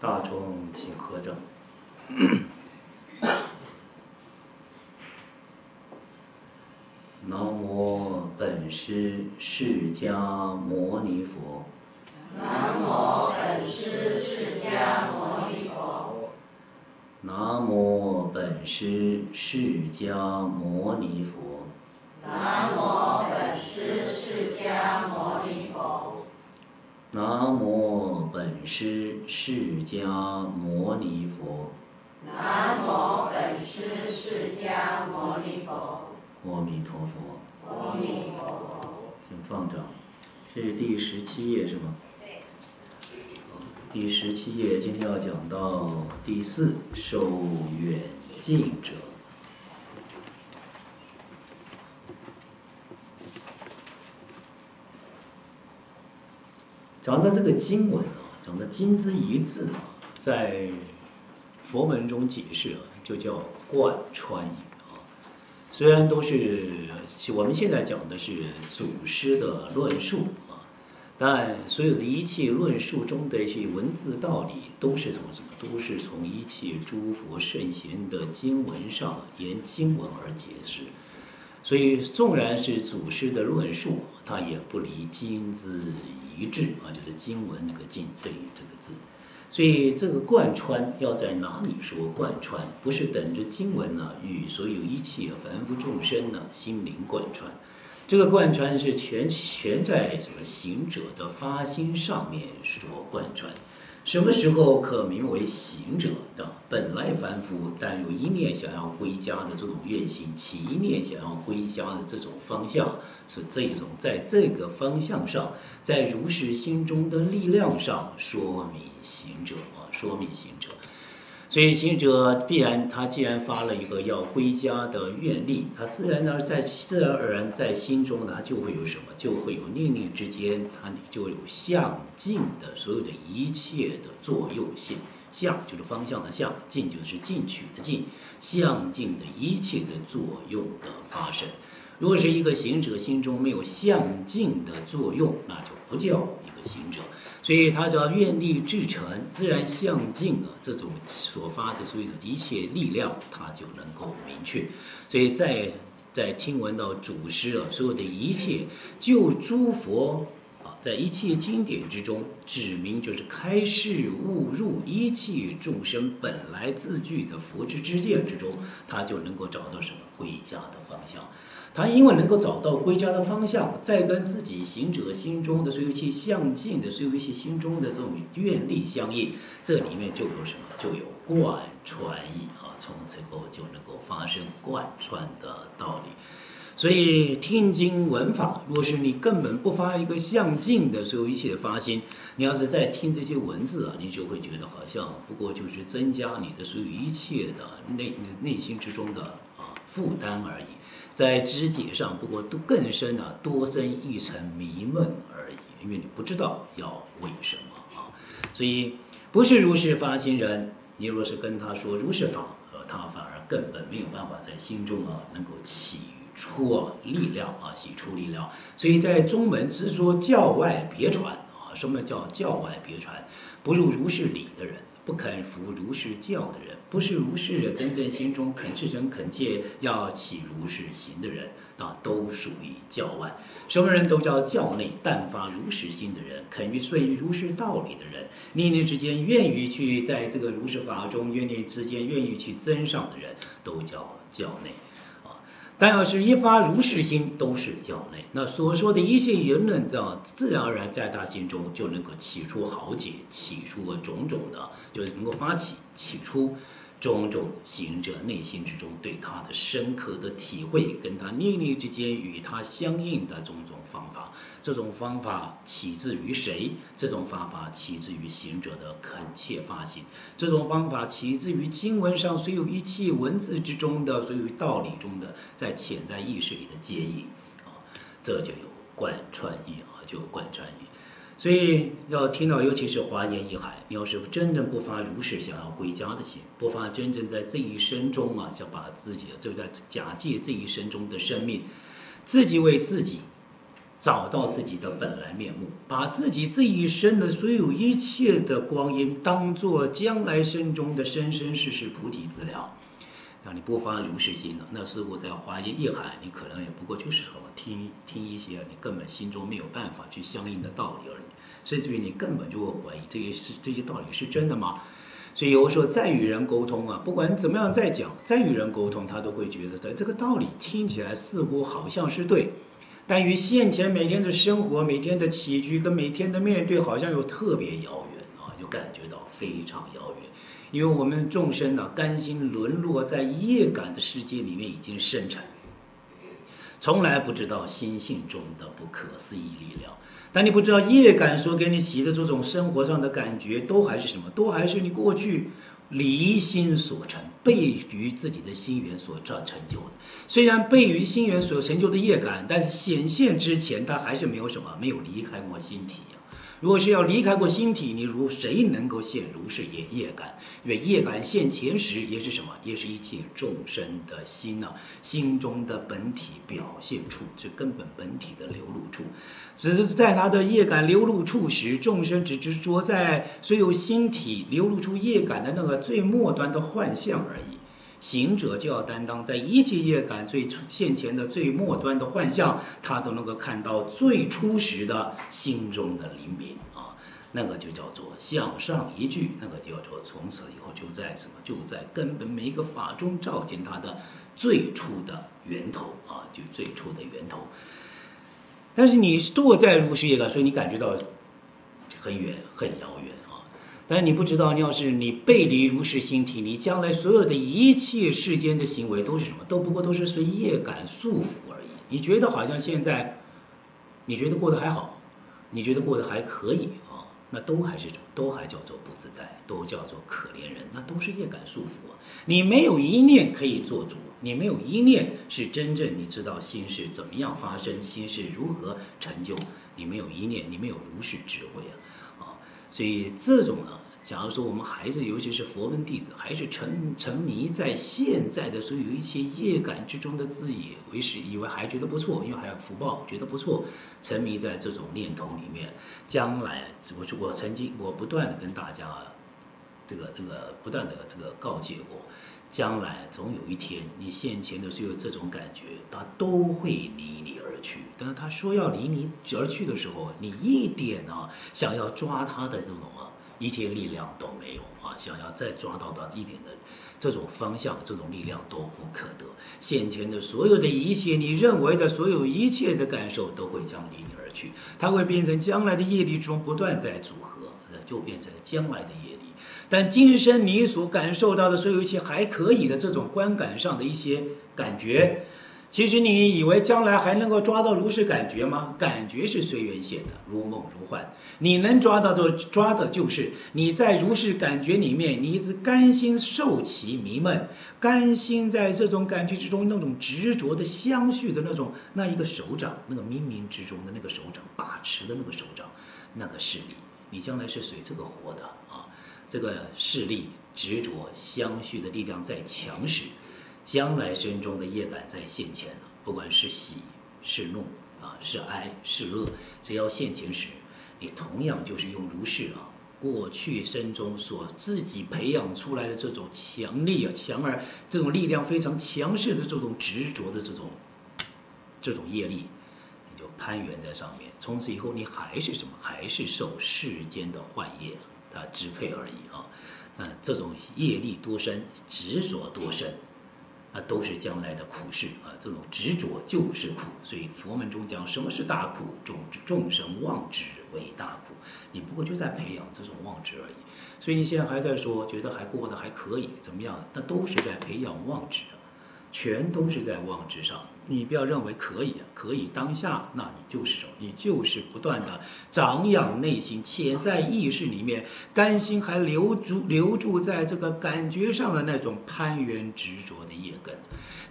大众请合掌。南无本师释迦牟尼佛。南无本师释迦牟尼佛。南无本师释迦牟尼佛。南无本师释迦牟尼佛。南无本师释迦牟尼佛。南无本师释迦牟尼佛。阿弥陀佛。阿弥陀佛。请放掌。这是第17页是吗？对。第17页今天要讲到第4，受远近者。讲到这个经文啊，讲到金枝一字啊，在佛门中解释啊，就叫贯穿语啊。虽然都是我们现在讲的是祖师的论述啊，但所有的一切论述中的一些文字道理，都是从什么？都是从一切诸佛圣贤的经文上沿经文而解释。所以，纵然是祖师的论述，它也不离金字一致啊，就是经文那个“金”这个字。所以，这个贯穿要在哪里说贯穿？不是等着经文呢、与所有一切凡夫众生呢、心灵贯穿。这个贯穿是全在什么行者的发心上面说贯穿。什么时候可名为行者的？本来凡夫，但有一面想要归家的这种愿行，起一面想要归家的这种方向，是这种在这个方向上，在如是心中的力量上，说明行者啊，说明行者。所以行者必然，他既然发了一个要归家的愿力，他自然而然在心中呢，就会有什么？就会有念念之间，他就有向境的所有的一切的作用性。向就是方向的向，境就是进取的进，向境的一切的作用的发生。如果是一个行者心中没有向境的作用，那就不叫一个行者。所以他只要愿力至诚，自然向境啊，这种所发的所有的一切力量，他就能够明确。所以在听闻到祖师啊，所有的一切就诸佛啊，在一切经典之中指明，就是开示悟入一切众生本来自具的佛之见之中，他就能够找到什么归家的方向。他因为能够找到归家的方向，再跟自己行者心中的所有一些向境的所有一些心中的这种愿力相应，这里面就有什么？就有贯穿意啊，从此后就能够发生贯穿的道理。所以听经闻法，若是你根本不发一个向境的所有一切的发心，你要是在听这些文字啊，你就会觉得好像不过就是增加你的所有一切的内心之中的啊负担而已。在知解上，不过都更深啊，多深一层迷闷而已，因为你不知道要为什么啊。所以不是如是发心人，你若是跟他说如是法，他反而根本没有办法在心中啊能够洗出力量。所以在宗门之说教外别传啊，什么叫教外别传？不入如是理的人，不肯服儒释教的人，不是儒释的真正心中肯至诚恳切要起儒释行的人，啊，都属于教外。什么人都叫教内，但发儒释心的人，肯于顺于儒释道理的人，念念之间愿于去在这个儒释法中念念之间愿意去增上的人，都叫教内。 但要是一发如是心，都是教内。那所说的一切言论，自然而然在他心中就能够起出豪杰，起出种种的，就是能够发起，起出种种行者内心之中对他的深刻的体会，跟他念力之间与他相应的种种方法。这种方法起自于谁？这种方法起自于行者的恳切发心。这种方法起自于经文上所有一切文字之中的，所有道理中的，在潜在意识里的接引啊，这就有贯穿意啊，就有贯穿意。 所以要听到，尤其是华严一海，你要是真正不发如是想要归家的心，不发真正在这一生中啊，想把自己就在假借这一生中的生命，自己为自己找到自己的本来面目，把自己这一生的所有一切的光阴，当做将来生中的生生世世菩提资料。 那你不发如是心了，那似乎在华严一海，你可能也不过就是听一些你根本心中没有办法去相应的道理而已，甚至于你根本就会怀疑这些道理是真的吗？所以有时候再与人沟通啊，不管怎么样再讲，再与人沟通，他都会觉得在这个道理听起来似乎好像是对，但与现前每天的生活、每天的起居跟每天的面对，好像又特别遥远啊，就感觉到非常遥远。 因为我们众生呢、甘心沦落在业感的世界里面，已经深沉，从来不知道心性中的不可思议力量。但你不知道业感所给你起的这种生活上的感觉，都还是什么？都还是你过去离心所成，背于自己的心缘所成就的。虽然背于心缘所成就的业感，但是显现之前，它还是没有什么，没有离开过心体啊。 如果是要离开过心体，你如谁能够现如是业感？因为业感现前时，也是什么？也是一切众生的心呐、啊，心中的本体表现处，是根本本体的流露处。只是在他的业感流露处时，众生只执着在所有心体流露出业感的那个最末端的幻象而已。 行者就要担当，在一切业感最现前的最末端的幻象，他都能够看到最初时的心中的灵明啊，那个就叫做向上一句，那个就叫做从此以后就在什么，就在根本每一个法中照见他的最初的源头啊，就最初的源头。但是你坐在如是业感，所以你感觉到很远，很遥远。 但是你不知道，要是你背离如是心体，你将来所有的一切世间的行为都是什么？不过都是随业感束缚而已。你觉得好像现在，你觉得过得还好，你觉得过得还可以啊，那都还是都还叫做不自在，都叫做可怜人，那都是业感束缚啊。你没有一念可以做主，你没有一念是真正你知道心是怎么样发生，心是如何成就，你没有一念，你没有如是智慧啊。 所以这种呢，假如说我们孩子，尤其是佛门弟子，还是沉迷在现在的所有一切业感之中的自以为是，以为还觉得不错，因为还有福报，觉得不错，沉迷在这种念头里面，将来我不断的跟大家告诫过，将来总有一天，你现前的所有这种感觉，它都会离你。 去，但是他说要离你而去的时候，你一点啊想要抓他的这种啊一切力量都没有啊，想要再抓到他一点的这种方向、这种力量都不可得。现前的所有的一切，你认为的所有一切的感受，都会将离你而去，它会变成将来的业力中不断在组合，就变成将来的业力。但今生你所感受到的所有一些还可以的这种观感上的一些感觉。 其实你以为将来还能够抓到如是感觉吗？感觉是随缘现的，如梦如幻。你能抓的就是你在如是感觉里面，你一直甘心受其迷闷，甘心在这种感觉之中那种执着的相续的那种那一个手掌，那个冥冥之中的那个手掌把持的那个手掌，那个势力，你将来是随这个活的啊。这个势力执着相续的力量在强势。 将来生中的业感在现前呢，不管是喜是怒啊，是哀是乐，只要现前时，你同样就是用如是啊过去生中所自己培养出来的这种强力啊、强而这种力量非常强势的这种执着的这种业力，你就攀援在上面。从此以后，你还是什么？还是受世间的幻业它支配而已啊。那这种业力多深，执着多深，那都是将来的苦事啊。这种执着就是苦，所以佛门中讲什么是大苦，众生妄执为大苦。你不过就在培养这种妄执而已。所以你现在还在说，觉得还过得还可以，怎么样？那都是在培养妄执，全都是在妄执上。你不要认为可以啊，可以当下，那你就是什么？你就是不断的长养内心，潜在意识里面，甘心还留住在这个感觉上的那种攀缘执着的业根，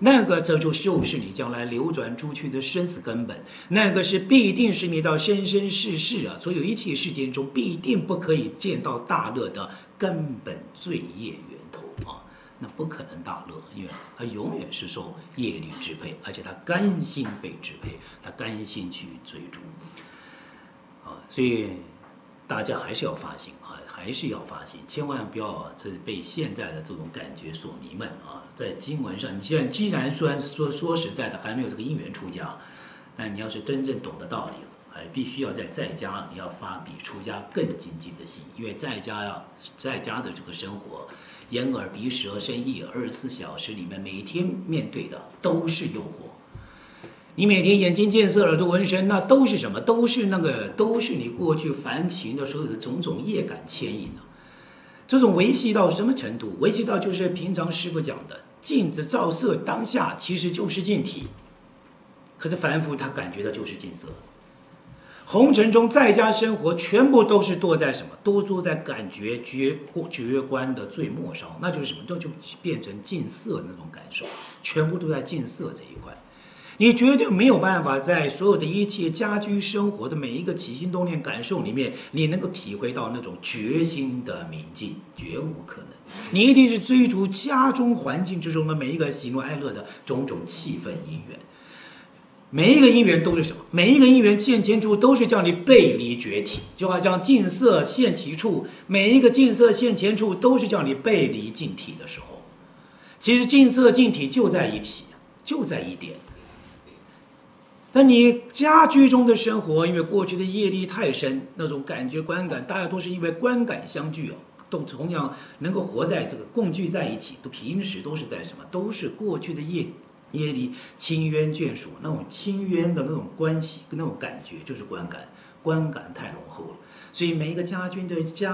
那个这就是你将来流转出去的生死根本，那个是必定是你到生生世世啊，所有一切世间中必定不可以见到大乐的根本罪业源头啊。那不可能大乐，因为他永远是受业力支配，而且他甘心被支配，他甘心去追逐，啊，所以大家还是要发心啊，还是要发心，千万不要这被现在的这种感觉所迷闷啊。在经文上，你现在既然说实在的还没有这个因缘出家，但你要是真正懂得道理了，还必须要在家你要发比出家更精进的心，因为在家的这个生活。眼耳鼻舌身意，24小时里面，每天面对的都是诱惑。你每天眼睛见色，耳朵闻声，那都是什么？都是你过去烦情的所有的种种业感牵引的。这种维系到什么程度？维系到就是平常师父讲的，镜子照射当下其实就是镜体，可是凡夫他感觉到就是镜色。红尘中在家生活，全部都是堕在什么？都坐在感觉觉观的最末梢，那就是什么？那就变成近色那种感受，全部都在近色这一块。你绝对没有办法在所有的一切家居生活的每一个起心动念感受里面，你能够体会到那种决心的明镜，绝无可能。你一定是追逐家中环境之中的每一个喜怒哀乐的种种气氛因缘。每一个因缘都是什么？每一个因缘现前处都是叫你背离觉体，就好像近色现其处，每一个近色现前处都是叫你背离净体的时候，其实近色净体就在一起，就在一点。但你家居中的生活，因为过去的业力太深，那种感觉观感，大家都是因为观感相聚啊，都同样能够活在这个共聚在一起，都平时都是在什么？都是过去的业力亲冤眷属，那种亲冤的那种关系，那种感觉就是观感太浓厚了。所以每一个家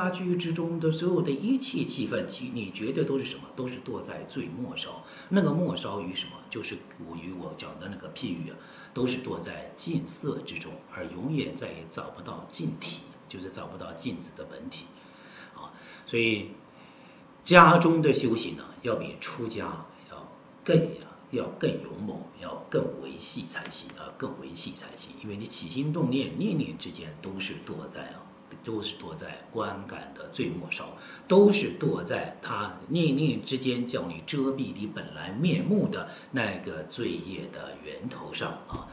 居之中的所有的一切气氛，你绝对都是什么？都是堕在最末梢。那个末梢于什么？就是我讲的那个譬喻啊，都是堕在近色之中，而永远再也找不到镜体，就是找不到镜子的本体啊。所以家中的修行呢，要比出家要更勇猛，要更维系才行啊，更维系才行。因为你起心动念，念念之间都是堕在观感的最末梢，都是堕在他念念之间叫你遮蔽你本来面目的那个罪业的源头上啊。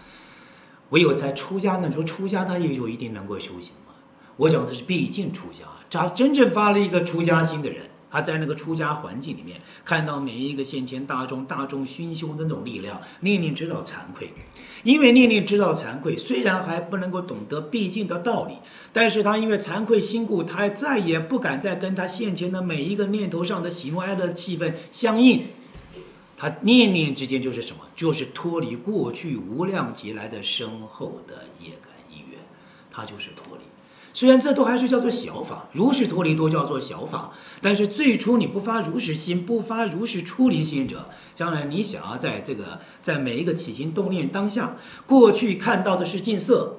唯有在出家那时候，出家他也就一定能够修行嘛。我讲的是毕竟出家，他真正发了一个出家心的人。他在那个出家环境里面，看到每一个现前大众熏修的那种力量，念念知道惭愧，因为念念知道惭愧，虽然还不能够懂得毕竟的道理，但是他因为惭愧心故，他再也不敢再跟他现前的每一个念头上的喜怒哀乐气氛相应。他念念之间就是什么？就是脱离过去无量劫来的深厚的业感因缘，他就是脱离。虽然这都还是叫做小法，如实脱离都叫做小法，但是最初你不发如实心，不发如实出离心者，将来你想要在每一个起心动念当下，过去看到的是近色，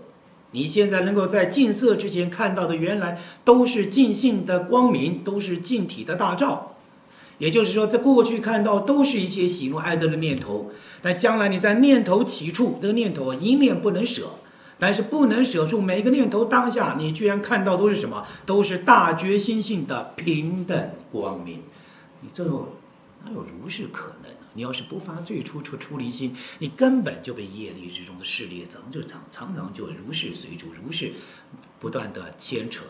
你现在能够在近色之前看到的原来都是净性的光明，都是净体的大照。也就是说，在过去看到都是一些喜怒哀乐的念头，但将来你在念头起处，这个念头一念不能舍。但是不能舍住每一个念头当下，你居然看到都是什么？都是大觉心性的平等光明。你这种哪有如是可能呢？你要是不发最初出离心，你根本就被业力之中的势力常常就如是随逐，如是不断的牵扯，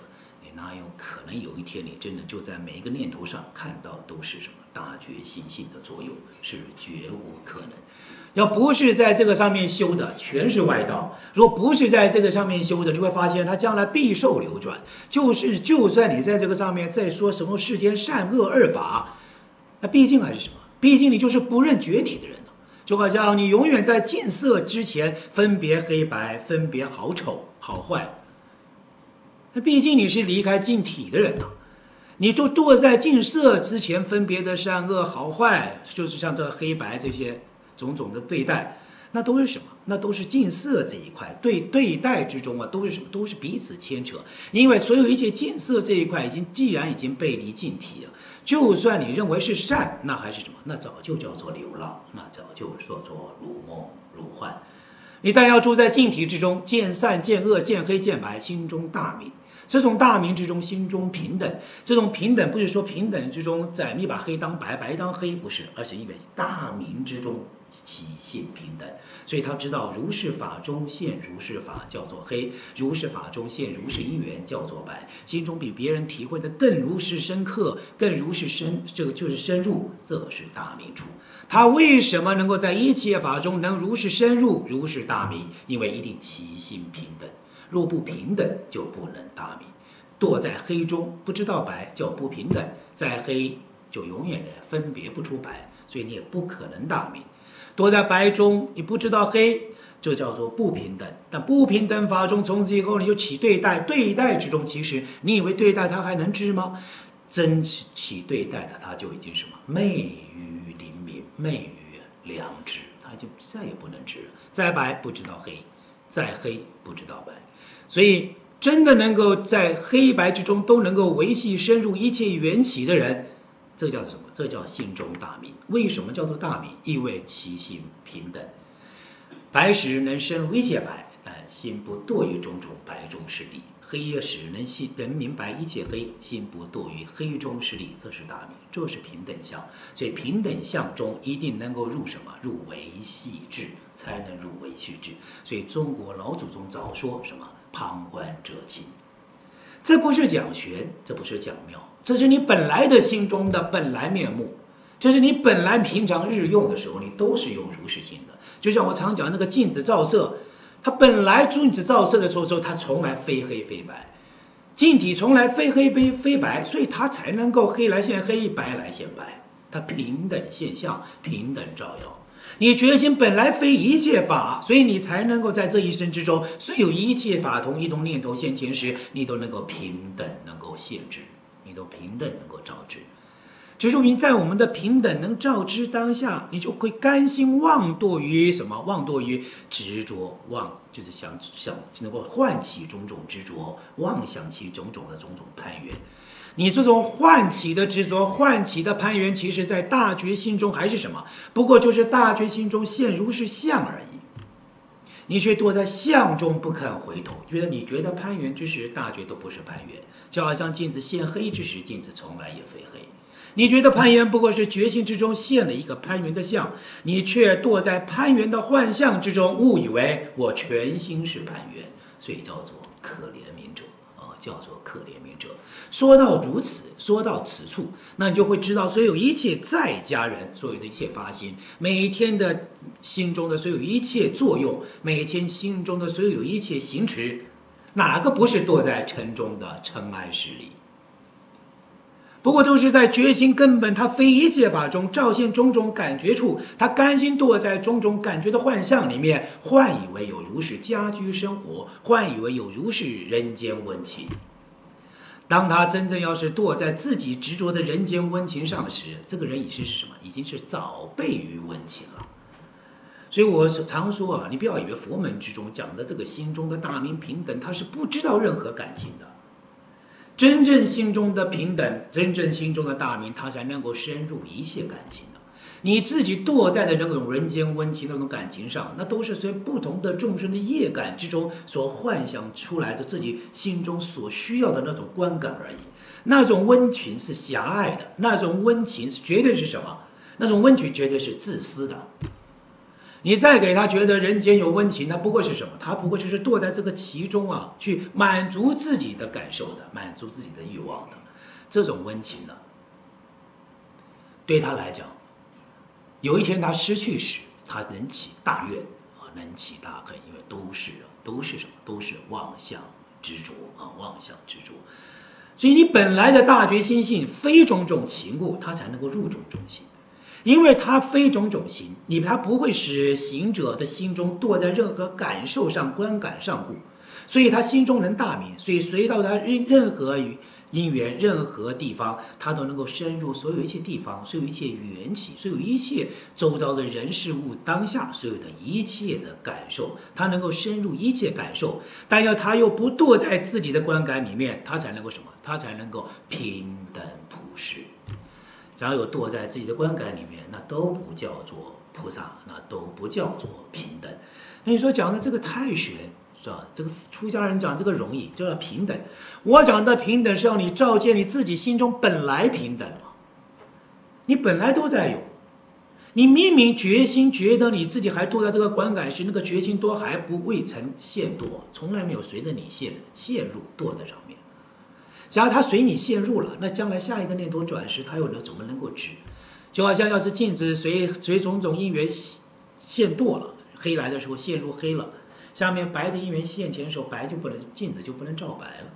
你哪有可能有一天你真的就在每一个念头上看到都是什么大觉心性的作用？是绝无可能。要不是在这个上面修的，全是外道。如果不是在这个上面修的，你会发现他将来必受流转。就算你在这个上面再说什么世间善恶二法，那毕竟还是什么？毕竟你就是不认觉体的人。 就好像你永远在近色之前分别黑白，分别好丑好坏。那毕竟你是离开近体的人呐、你就堕在近色之前分别的善恶好坏，就是像这黑白这些种种的对待，那都是什么？那都是近色这一块对待之中啊，都是什么？都是彼此牵扯。因为所有一切近色这一块，既然已经背离近体了。 就算你认为是善，那还是什么？那早就叫做流浪，那早就叫做如梦如幻。你但要住在净体之中，见善见恶，见黑见白，心中大明。这种大明之中，心中平等。这种平等不是说平等之中，你把黑当白，白当黑，不是，而是因为大明之中其性平等。所以他知道如是法中现如是法，叫做黑；如是法中现如是因缘，叫做白。心中比别人体会的更如是深刻，更如是深，这个就是深入，这是大明处。他为什么能够在一切法中能如是深入，如是大明？因为一定其性平等。 若不平等，就不能大明。堕在黑中，不知道白，叫不平等；在黑就永远分别不出白，所以你也不可能大明。堕在白中，你不知道黑，这叫做不平等。但不平等法中，从此以后你就起对待，对待之中，其实你以为对待他还能治吗？真起对待的，他就已经什么昧于灵明，昧于良知，他就再也不能治了。再白不知道黑，再黑不知道白。 所以，真的能够在黑白之中都能够维系深入一切缘起的人，这叫什么？这叫心中大明。为什么叫做大明？因为其心平等。白时能深入一切白，但心不堕于种种白中势力；黑时能明白一切黑，心不堕于黑中势力。这是大明，这是平等相。所以平等相中一定能够入什么？入维系智，才能入维系智。所以中国老祖宗早说什么？ 旁观者清，这不是讲玄，这不是讲妙，这是你本来的心中的本来面目，这是你本来平常日用的时候，你都是用如是心的。就像我常讲那个镜子照射，它本来镜子照射的时候，它从来非黑非白，镜体从来非黑非白，所以它才能够黑来现黑，白来现白，它平等现象，平等照耀。 你决心本来非一切法，所以你才能够在这一生之中，虽有一切法同一种念头现前时，你都能够平等，能够现知，你都平等能够照知。只说明在我们的平等能照知当下，你就会甘心忘堕于什么？忘堕于执着，忘就是想能够唤起种种执着，妄想起种种攀缘。 你这种唤起的执着、唤起的攀缘，其实在大觉心中还是什么？不过就是大觉心中现如是相而已。你却躲在相中不肯回头，你觉得攀缘之时，大觉都不是攀缘，就好像镜子现黑之时，镜子从来也非黑。你觉得攀缘不过是觉心之中现了一个攀缘的相，你却躲在攀缘的幻象之中，误以为我全心是攀缘，所以叫做可怜悯者。 叫做可怜悯者。说到如此，说到此处，那你就会知道，所有一切在家人，所有的一切发心，每天的心中的所有一切作用，每天心中的所有一切行持，哪个不是堕在尘中的尘埃势力？不过都是在觉心根本，他非一切法中照现种种感觉处，他甘心堕在种种感觉的幻象里面，幻以为有如是家居生活，幻以为有如是人间温情。当他真正要是堕在自己执着的人间温情上时，这个人已经是什么？已经是早悖于温情了。所以我常说啊，你不要以为佛门之中讲的这个心中的大明平等，他是不知道任何感情的。 真正心中的平等，真正心中的大明，他才能够深入一切感情的。你自己堕在的那种人间温情、那种感情上，那都是随不同的众生的业感之中所幻想出来的自己心中所需要的那种观感而已。那种温情是狭隘的，那种温情绝对是什么？那种温情绝对是自私的。你再给他觉得人间有温情，那不过是什么？他不过就是堕在这个其中啊，去满足自己的感受的，满足自己的欲望的。这种温情呢、对他来讲，有一天他失去时，他能起大怨啊，能起大恨，因为都是什么？都是妄想执着啊，妄想执着。所以你本来的大觉心性，非种种情故，它才能够入种种心。 因为它非种种行，它不会使行者的心中堕在任何感受上、观感上故，所以他心中能大明，所以随到他任何因缘、任何地方，他都能够深入所有一切地方、所有一切缘起、所有一切周遭的人事物、当下所有的一切的感受，他能够深入一切感受，但要他又不堕在自己的观感里面，他才能够什么？他才能够平等普世。 只要有堕在自己的观感里面，那都不叫做菩萨，那都不叫做平等。那你说讲的这个太玄是吧？这个出家人讲这个容易，叫平等。我讲的平等是要你照见你自己心中本来平等嘛，你本来都在有，你明明决心觉得你自己还堕在这个观感时，那个决心多还不未曾陷堕，从来没有随着你陷入堕在上面。 假如他随你陷入了，那将来下一个念头转时，他又能怎么能够知？就好像要是镜子随种种因缘陷堕了，黑来的时候陷入黑了，下面白的因缘现前的时候，白就不能镜子就不能照白了。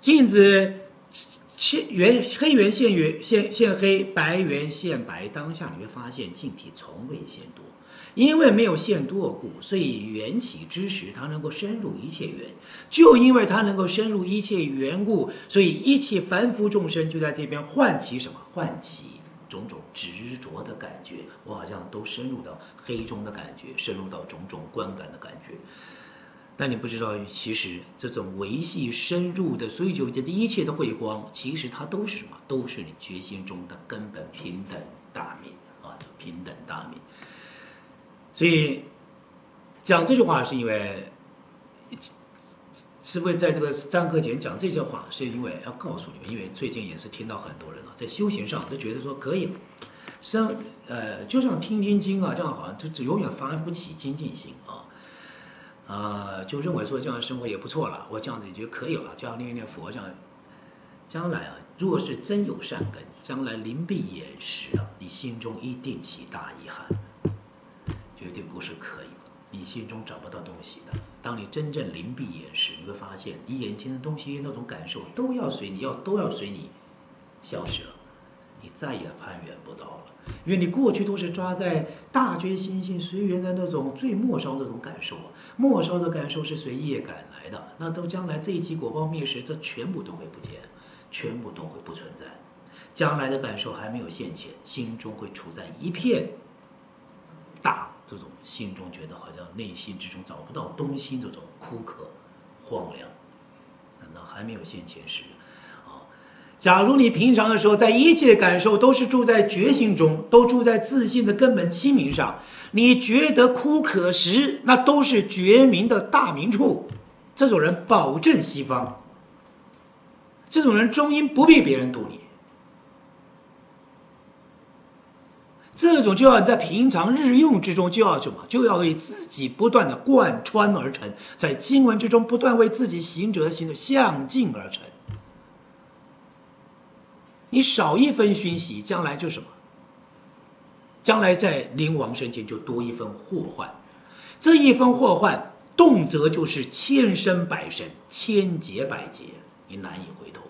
镜子黑缘现黑，白缘现白，当下你会发现镜体从未陷堕。 因为没有现多故，所以缘起之时，它能够深入一切缘。就因为它能够深入一切缘故，所以一切凡夫众生就在这边唤起什么？唤起种种执着的感觉。我好像都深入到黑中的感觉，深入到种种观感的感觉。但你不知道，其实这种维系深入的，所以就这一切的慧光，其实它都是什么？都是你决心中的根本平等大明啊！平等大明。 所以讲这句话是因为，师父在这个三课前讲这些话，是因为要告诉你们，因为最近也是听到很多人啊，在修行上都觉得说可以，就像听听经啊，这样好像就永远发不起精进心啊，就认为说这样生活也不错了，我这样子也就可以了，这样念佛，这样将来啊，如果是真有善根，将来临闭眼时啊，你心中一定起大遗憾。 绝对不是可以，你心中找不到东西的。当你真正临闭眼时，你会发现你眼前的东西那种感受都要随你消失了，你再也攀援不到了。因为你过去都是抓在大觉心性随缘的那种最末梢的那种感受啊，末梢的感受是随业感来的，那都将来这一期果报灭时，这全部都会不见，全部都会不存在。将来的感受还没有现前，心中会处在一片大。 这种心中觉得好像内心之中找不到东西，这种枯渴、荒凉，难道还没有现前时？啊，假如你平常的时候，在一切感受都是住在觉性中，都住在自信的根本清明上，你觉得枯渴时，那都是觉明的大明处。这种人保证西方，这种人终因不必别人渡你。 这种就要在平常日用之中，就要什么？就要为自己不断的贯穿而成，在经文之中不断为自己行者行的向进而成。你少一分熏习，将来就什么？将来在临王生前就多一分祸患，这一分祸患动辄就是千身百身、千劫百劫，你难以回头。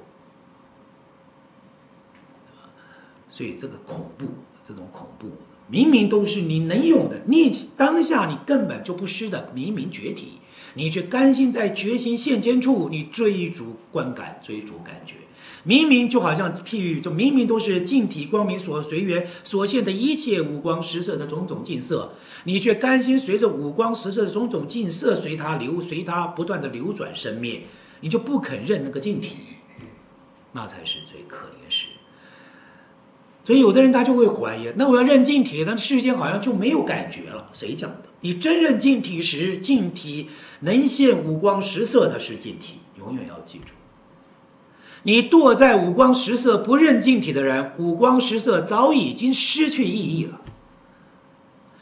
所以这个恐怖。 这种恐怖，明明都是你能用的，你当下你根本就不失的明明觉体，你却甘心在觉心现前处，你追逐观感，追逐感觉，明明就好像譬喻，就明明都是净体光明所随缘所现的一切五光十色的种种净色，你却甘心随着五光十色的种种净色随它不断的流转生灭，你就不肯认那个净体，那才是最可怜时。 所以有的人他就会怀疑，那我要认净体，那世间好像就没有感觉了。谁讲的？你真认净体时，净体能现五光十色的是净体，永远要记住。你堕在五光十色不认净体的人，五光十色早已经失去意义了。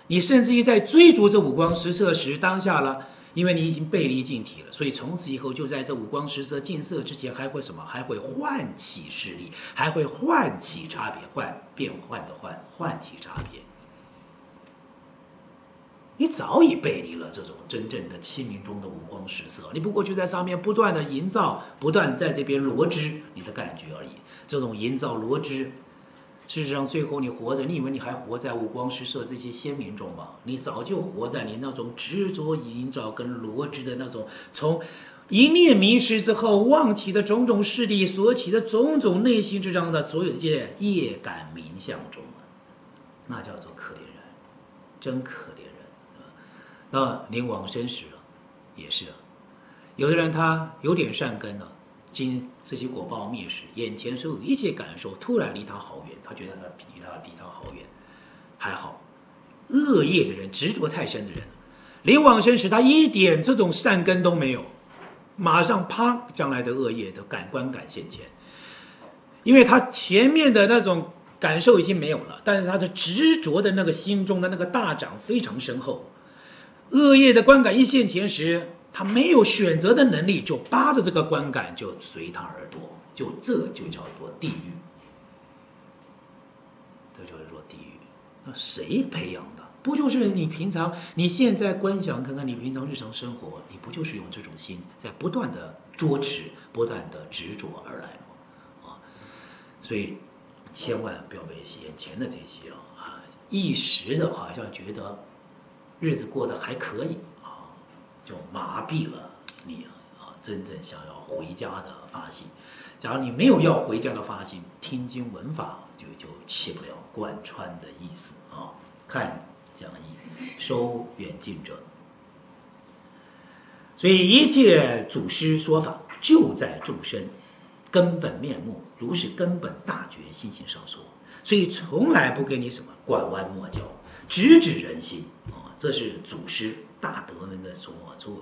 你甚至于在追逐这五光十色时，当下了，因为你已经背离净体了，所以从此以后就在这五光十色净色之前，还会什么？还会唤起势力，还会唤起差别，唤起差别。你早已背离了这种真正的清明中的五光十色，你不过就在上面不断的营造，不断在这边罗织你的感觉而已。这种营造罗织。 事实上，最后你活着，你以为你还活在五光十色这些鲜明中吗？你早就活在你那种执着营造跟罗织的那种，从一念迷失之后妄起的种种势力所起的种种内心之章的所有这业感名相中啊，那叫做可怜人，真可怜人那临往生时啊，也是啊，有的人他有点善根了、啊。 经这些果报灭时，眼前所有一切感受突然离他好远，他觉得他离他好远。还好，恶业的人、执着太深的人，临往生时他一点这种善根都没有，马上啪，将来的恶业的感官感现前，因为他前面的那种感受已经没有了，但是他的执着的那个心中的那个大掌非常深厚，恶业的观感一现前时。 他没有选择的能力，就扒着这个观感就随他而堕，就这就叫做地狱。这就是说地狱，那谁培养的？不就是你平常你现在观想看看你平常日常生活，你不就是用这种心在不断的捉持、不断的执着而来吗？啊，所以千万不要被眼前的这些啊一时的好像觉得日子过得还可以。 就麻痹了你啊！真正想要回家的发心，假如你没有要回家的发心，听经闻法就起不了贯穿的意思啊！看讲义，收远近者。所以一切祖师说法，就在众生根本面目，如是根本大觉心性上说，所以从来不给你什么拐弯抹角，直指人心啊！这是祖师。 大德们的所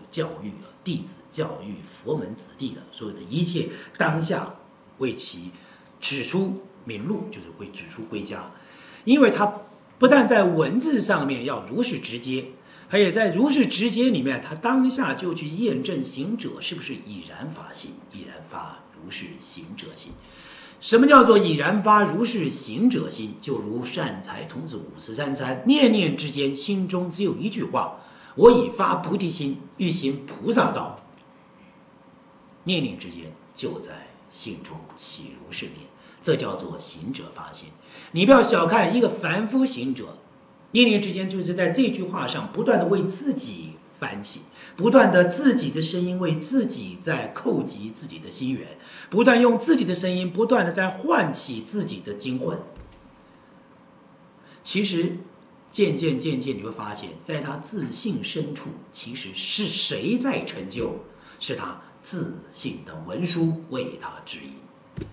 教育啊，弟子教育佛门子弟的所有的一切，当下为其指出明路，就是会指出归家。因为他不但在文字上面要如实直接，他也在如实直接里面，他当下就去验证行者是不是已然发心，已然发如是行者心。什么叫做已然发如是行者心？就如善财童子53参，念念之间，心中只有一句话。 我已发菩提心，欲行菩萨道。念念之间，就在心中起如是念，这叫做行者发心。你不要小看一个凡夫行者，念念之间就是在这句话上不断的为自己反省，不断的自己的声音为自己在叩击自己的心源，不断用自己的声音，不断的在唤起自己的精魂。其实。 渐渐，你会发现，在他自信深处，其实是谁在成就？是他自信的文殊为他指引。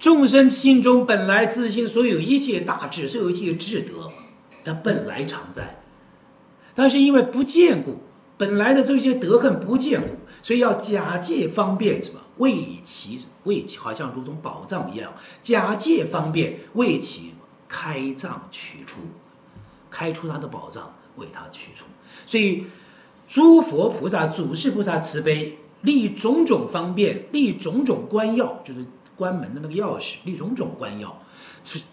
众生心中本来自信，所有一切大智，所有一切智德，它本来常在。但是因为不见故，本来的这些德恨不见故，所以要假借方便什么？为其好像如同宝藏一样，假借方便为其开藏取出。 开出他的宝藏，为他取出。所以，诸佛菩萨、祖师菩萨慈悲，立种种方便，立种种关要，就是关门的那个钥匙，立种种关要，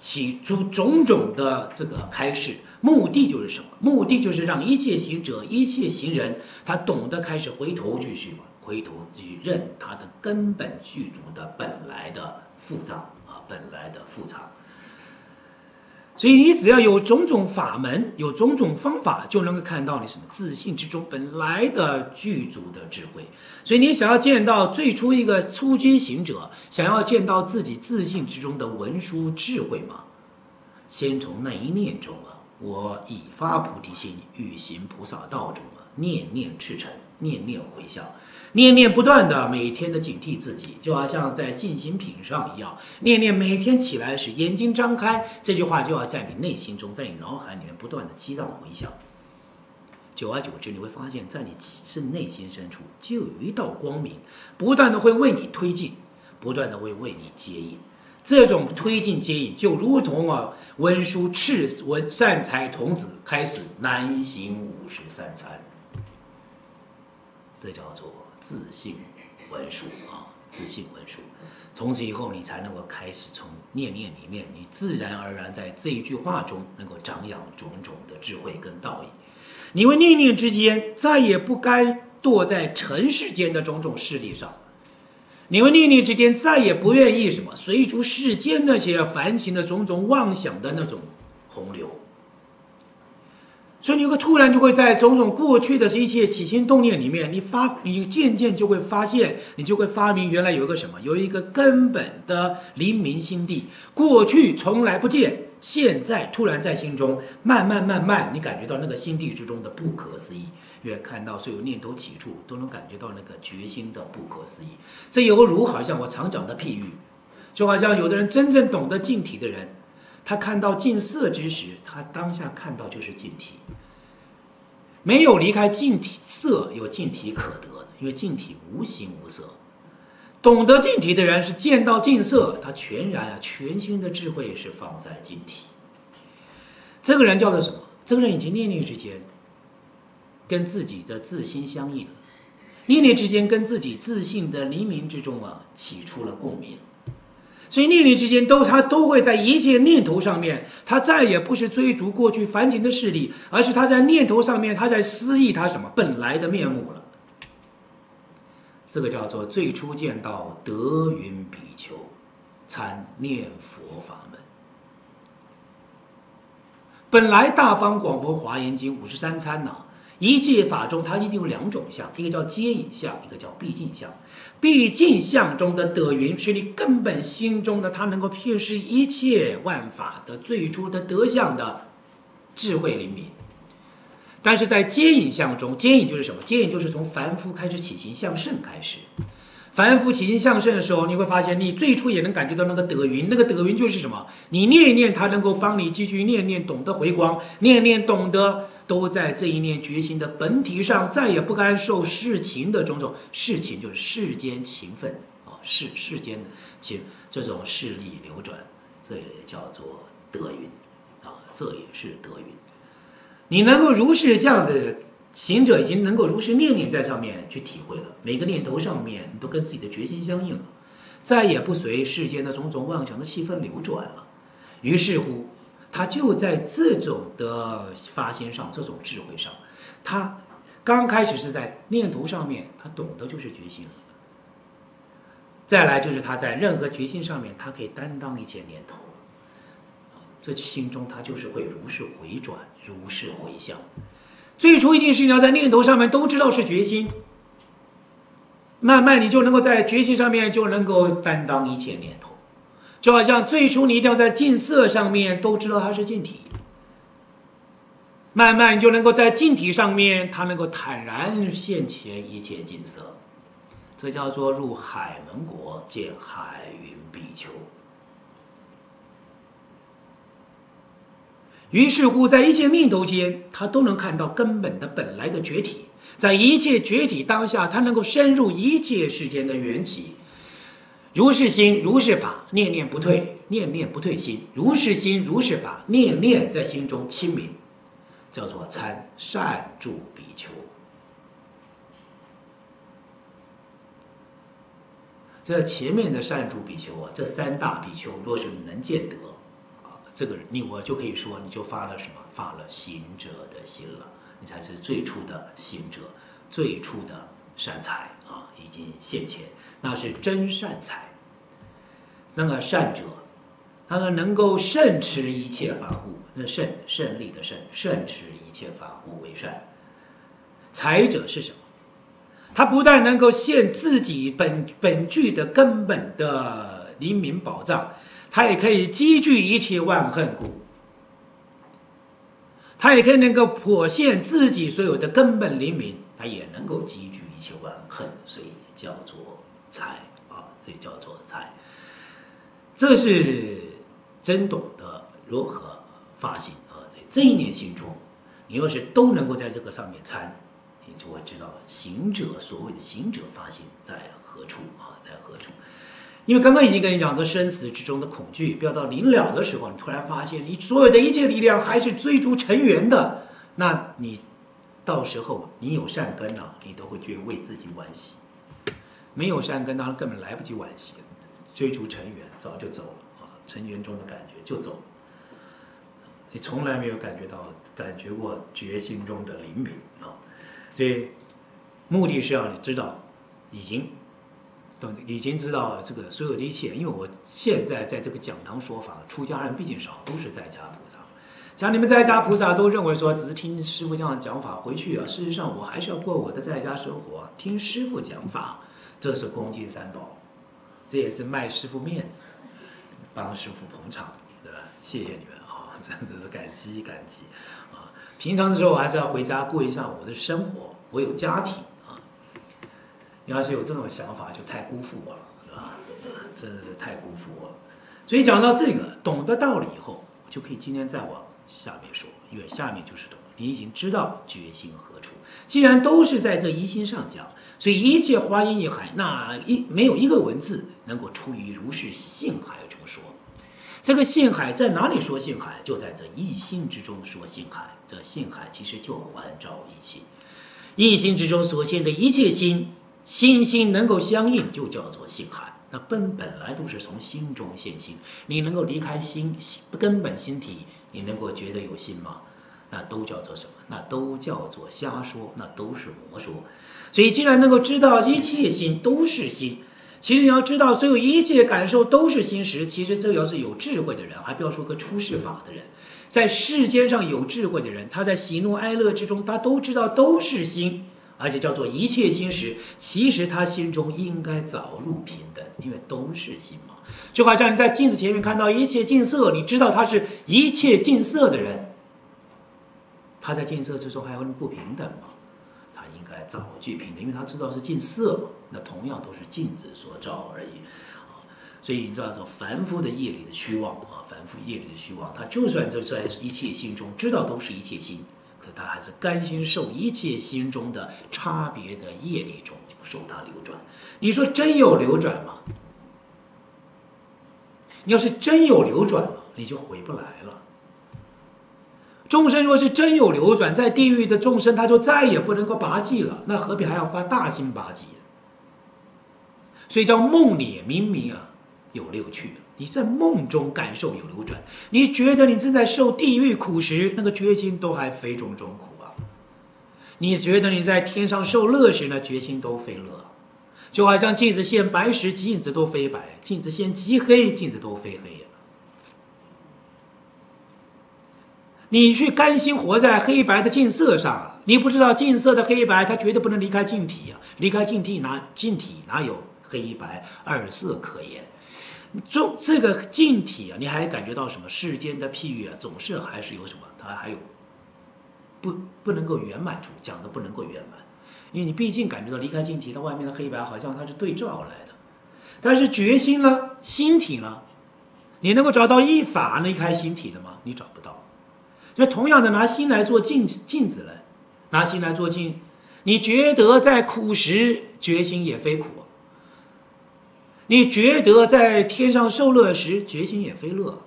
起出种种的这个开示。目的就是什么？目的就是让一切行者、一切行人，他懂得开始回头去什么？回头去认他的根本具足的本来的父藏啊，本来的父藏。 所以你只要有种种法门，有种种方法，就能够看到你什么自信之中本来的具足的智慧。所以你想要见到最初一个出居行者，想要见到自己自信之中的文殊智慧嘛，先从那一念中啊，我已发菩提心，欲行菩萨道中啊，念念赤诚，念念回向，念念不断的每天的警惕自己，就好像在进行品上一样，念念每天起来时眼睛张开，这句话就要在你内心中，在你脑海里面不断的激荡回响。久而久之，你会发现在你内心深处就有一道光明，不断的会为你推进，不断的会为你接引。这种推进接引就如同啊文殊赤文善财童子开始南行53参，这叫做自性文殊啊，自性文殊。从此以后，你才能够开始从念念里面，你自然而然在这一句话中能够长养种种的智慧跟道义。你为念念之间再也不该堕在尘世间的种种势力上。 你们念念之间再也不愿意什么随逐世间那些凡情的种种妄想的那种洪流，所以你会突然就会在种种过去的一切起心动念里面，你渐渐就会发现，你就会发明原来有一个什么，有一个根本的灵明心地，过去从来不见，现在突然在心中慢慢，你感觉到那个心地之中的不可思议。 越看到所有念头起处，都能感觉到那个决心的不可思议。这犹如好像我常讲的譬喻，就好像有的人真正懂得净体的人，他看到净色之时，他当下看到就是净体，没有离开净体色有净体可得的，因为净体无形无色。懂得净体的人是见到净色，他全然啊全新的智慧是放在净体。这个人叫做什么？这个人已经念念之间。 跟自己的自心相应了，念念之间跟自己自信的黎明之中啊，起出了共鸣。所以念念之间他都会在一切念头上面，他再也不是追逐过去凡情的势力，而是他在念头上面，他在思忆他什么本来的面目了。这个叫做最初见到德云比丘参念佛法门。 本来《大方广佛华严经》53参呢。 一切法中，它一定有两种相，一个叫接引相，一个叫毕竟相。毕竟相中的德云，是你根本心中的，它能够遍视一切万法的最初的德相的智慧灵明。但是在接引相中，接引就是什么？接引就是从凡夫开始起行向圣开始。凡夫起行向圣的时候，你会发现，你最初也能感觉到那个德云，那个德云就是什么？你念一念，它能够帮你继续念念，懂得回光，念念懂得。 都在这一念决心的本体上，再也不甘受世情的种种事情，就是世间情分啊，世间的情这种势力流转，这也叫做德云啊，这也是德云。你能够如是这样的行者，已经能够如是念念在上面去体会了，每个念头上面你都跟自己的决心相应了，再也不随世间的种种妄想的气氛流转了，于是乎。 他就在这种的发心上，这种智慧上，他刚开始是在念头上面，他懂得就是决心了。再来就是他在任何决心上面，他可以担当一切念头了。这心中他就是会如是回转，如是回向。最初一定是你要在念头上面都知道是决心，慢慢你就能够在决心上面就能够担当一切念头。 就好像最初你一定要在净色上面都知道它是净体，慢慢你就能够在净体上面，它能够坦然现前一切净色，这叫做入海门国见海云比丘。于是乎，在一切念头间，他都能看到根本的本来的觉体，在一切觉体当下，他能够深入一切世间的缘起。 如是心，如是法，念念不退，念念不退心；如是心，如是法，念念在心中清明，叫做参善住比丘。这前面的善住比丘啊，这3大比丘，若是你能见得啊，这个你我就可以说，你就发了什么？发了行者的心了，你才是最初的行者，最初的善财啊，已经现前。 那是真善财，那个善者，那个能够胜持一切法故，那胜利的胜持一切法故为善。财者是什么？他不但能够现自己本具的根本的灵明宝藏，他也可以积聚一切万恨故，他也可以能够剖现自己所有的根本灵明，他也能够积聚一切万恨，所以叫做。 财啊，所以叫做财，这是真懂得如何发心啊。在这一念心中，你要是都能够在这个上面参，你就会知道行者所谓的行者发心在何处啊，在何处。因为刚刚已经跟你讲，这生死之中的恐惧，不要到临了的时候，你突然发现你所有的一切力量还是追逐尘缘的，那你到时候你有善根啊，你都会觉得为自己惋惜；没有善根，当然根本来不及惋惜，追逐尘缘早就走了啊，尘缘中的感觉就走了。你从来没有感觉过觉心中的灵敏啊，所以目的是让你知道已经知道这个所有的一切，因为我现在在这个讲堂说法，出家人毕竟少，都是在家菩萨。像你们在家菩萨都认为说，只是听师父这样讲法回去啊，事实上我还是要过我的在家生活，听师父讲法，这是恭敬三宝，这也是卖师父面子，帮师父捧场，对吧？谢谢你们啊，真的是感激啊！平常的时候我还是要回家过一下我的生活，我有家庭。你要是有这种想法，就太辜负我了，是吧？真的是太辜负我了。所以讲到这个，懂得道理以后，我就可以今天再往下面说，因为下面就是懂，你已经知道觉心何处。既然都是在这一心上讲，所以一切花音一海，那没有一个文字能够出于如是性海中说。这个性海在哪里说性海？就在这一心之中说性海。这性海其实就环照一心，一心之中所现的一切心。心心能够相应，就叫做性海。那本来都是从心中现心，你能够离开心根本心体，你能够觉得有心吗？那都叫做什么？那都叫做瞎说，那都是魔说。所以既然能够知道一切心都是心，其实你要知道所有一切感受都是心时，其实这要是有智慧的人，还不要说个出世法的人，在世间上有智慧的人，他在喜怒哀乐之中，他都知道都是心，而且叫做一切心时，其实他心中应该早入平等，因为都是心嘛。就好像你在镜子前面看到一切镜色，你知道他是一切镜色的人，他在镜色之中还有不平等嘛，他应该早具平等，因为他知道是镜色嘛。那同样都是镜子所照而已。所以你知道说凡夫的业力的虚妄啊，凡夫业力的虚妄，他就算就在一切心中知道都是一切心。可他还是甘心受一切心中的差别的业力中受它流转。你说真有流转吗？你要是真有流转了，你就回不来了。众生若是真有流转，在地狱的众生他就再也不能够拔济了，那何必还要发大心拔济？所以叫梦里明明啊有六趣，你在梦中感受有流转，你觉得你正在受地狱苦时，那个觉心都还非种种苦啊；你觉得你在天上受乐时，那觉心都非乐。就好像镜子现白时，镜子都非白；镜子现极黑，镜子都非黑。你去甘心活在黑白的镜色上，你不知道镜色的黑白，它绝对不能离开镜体啊！离开镜体哪有黑白二色可言？这个镜体啊，你还感觉到什么？世间的譬喻啊，总是还是有什么，它还有不能够圆满处，讲的不能够圆满，因为你毕竟感觉到离开镜体，它外面的黑白好像它是对照来的。但是觉心呢，心体呢，你能够找到一法离开心体的吗？你找不到。就同样的拿心来做镜子来，拿心来做镜，你觉得在苦时，觉心也非苦。你觉得在天上受乐时，觉心也非乐。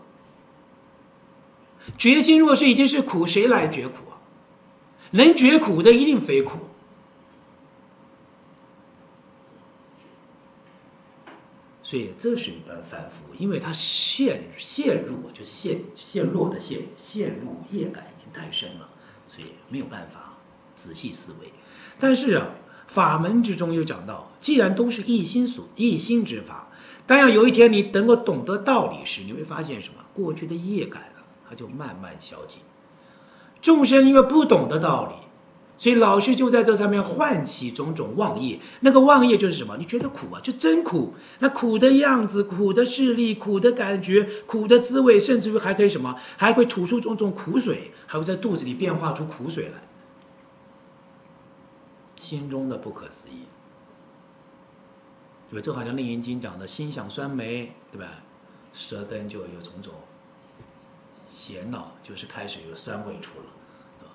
觉心若是已经是苦，谁来觉苦啊？能觉苦的一定非苦。所以这是一般凡夫，因为他陷入业感已经太深了，所以没有办法仔细思维。但是啊，法门之中又讲到，既然都是一心之法，当然有一天你能够懂得道理时，你会发现什么？过去的业感啊，它就慢慢消尽。众生因为不懂得道理，所以老是就在这上面唤起种种妄业。那个妄业就是什么？你觉得苦啊，就真苦。那苦的样子、苦的势力、苦的感觉、苦的滋味，甚至于还可以什么？还会吐出种种苦水，还会在肚子里变化出苦水来。心中的不可思议，对吧？这好像《楞严经》讲的"心想酸梅"，对吧？舌根就有种种咸恼，就是开始有酸味出了，对吧？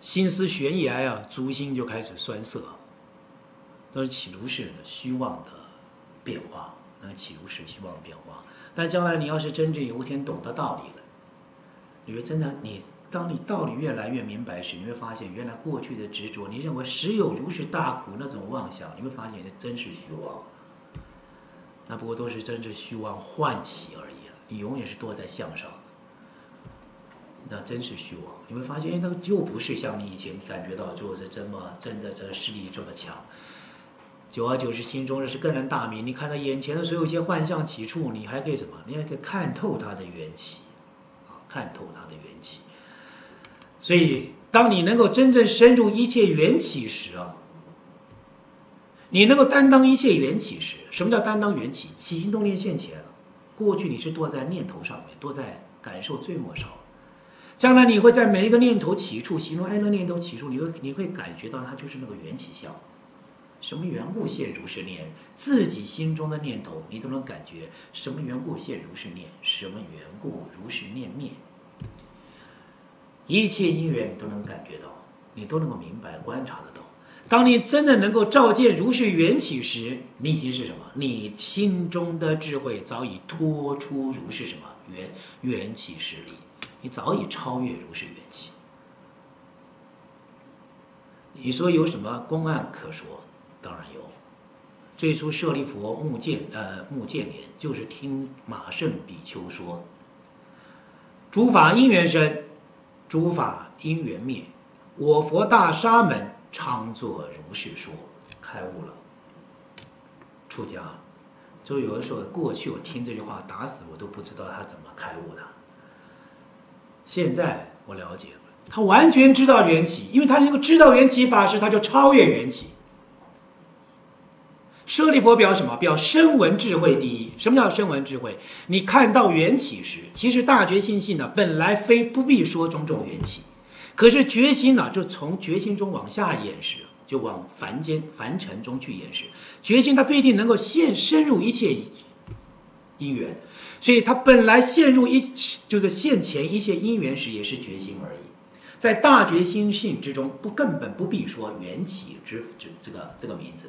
心思悬崖啊，足心就开始酸涩，都是起如是的虚妄的变化，那岂如是虚妄变化？但将来你要是真正有一天懂得道理了，你会真的，当你道理越来越明白时，你会发现原来过去的执着，你认为实有如是大苦那种妄想，你会发现真是虚妄，那不过都是真是虚妄幻起而已啊！你永远是多在向上。 那真是虚妄，你会发现，哎，那又不是像你以前感觉到就是这么真的这势力这么强。久而久之，心中是更能大明。你看到眼前的所有一些幻象起处，你还可以什么？你还可以看透它的缘起，啊，看透它的缘起。所以，当你能够真正深入一切缘起时啊，你能够担当一切缘起时，什么叫担当缘起？起心动念现前了，过去你是多在念头上面，多在感受最末梢。 将来你会在每一个念头起处，喜怒哀乐念头起处，你会感觉到它就是那个缘起相。什么缘故现如是念？自己心中的念头，你都能感觉什么缘故现如是念，什么缘故如是念灭。一切因缘你都能感觉到，你都能够明白观察得到。当你真的能够照见如是缘起时，你已经是什么？你心中的智慧早已脱出如是什么缘起实力。 你早已超越如是缘起，你说有什么公案可说？当然有。最初舍利弗目犍连就是听马胜比丘说：“诸法因缘生，诸法因缘灭，我佛大沙门常作如是说。”开悟了，出家。就有的时候，过去我听这句话，打死我都不知道他怎么开悟的。 现在我了解了，他完全知道缘起，因为他能够知道缘起法时，他就超越缘起。舍利弗表什么？表声闻智慧第一。什么叫声闻智慧？你看到缘起时，其实大觉心性呢，本来非不必说种种缘起，可是觉心呢，就从觉心中往下延时，就往凡尘中去延时。觉心它不一定能够深入一切因缘。 所以，他本来现前一些因缘时，也是觉心而已。在大觉心性之中，根本不必说缘起这个名字。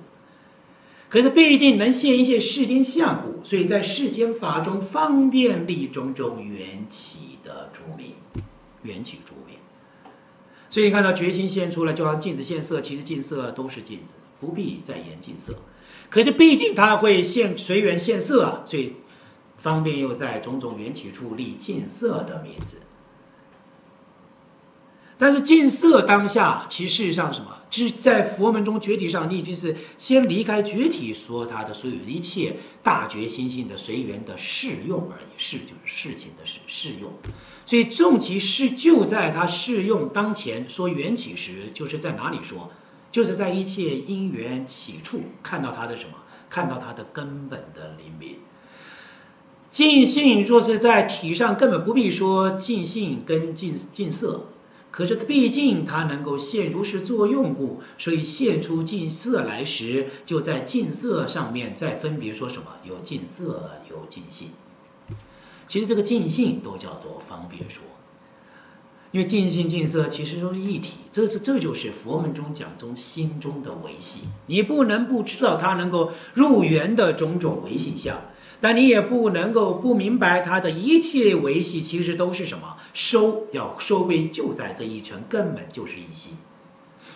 可是不一定能现一些世间相故，所以在世间法中方便力种种缘起的著名，缘起著名。所以你看到觉心现出来，就像镜子现色，其实镜色都是镜子，不必再言镜色。可是不一定它会现随缘现色啊，所以。 方便又在种种缘起处立净色的名字，但是净色当下，其事实上什么？是在佛门中觉体上，你已经是先离开觉体，说它的所有一切大觉心性的随缘的适用而已，适就是事情的适用，所以纵其是就在它适用当前说缘起时，就是在哪里说？就是在一切因缘起处看到它的什么？看到它的根本的灵明。 净性若是在体上，根本不必说净性跟净色，可是毕竟它能够现如是作用故，所以现出净色来时，就在净色上面再分别说什么？有净色，有净性。其实这个净性都叫做方便说，因为净性、净色其实都是一体，这就是佛门中讲中心中的维系，你不能不知道它能够入缘的种种维系相。 但你也不能够不明白，它的一切维系其实都是什么？要收归就在这一层，根本就是一心。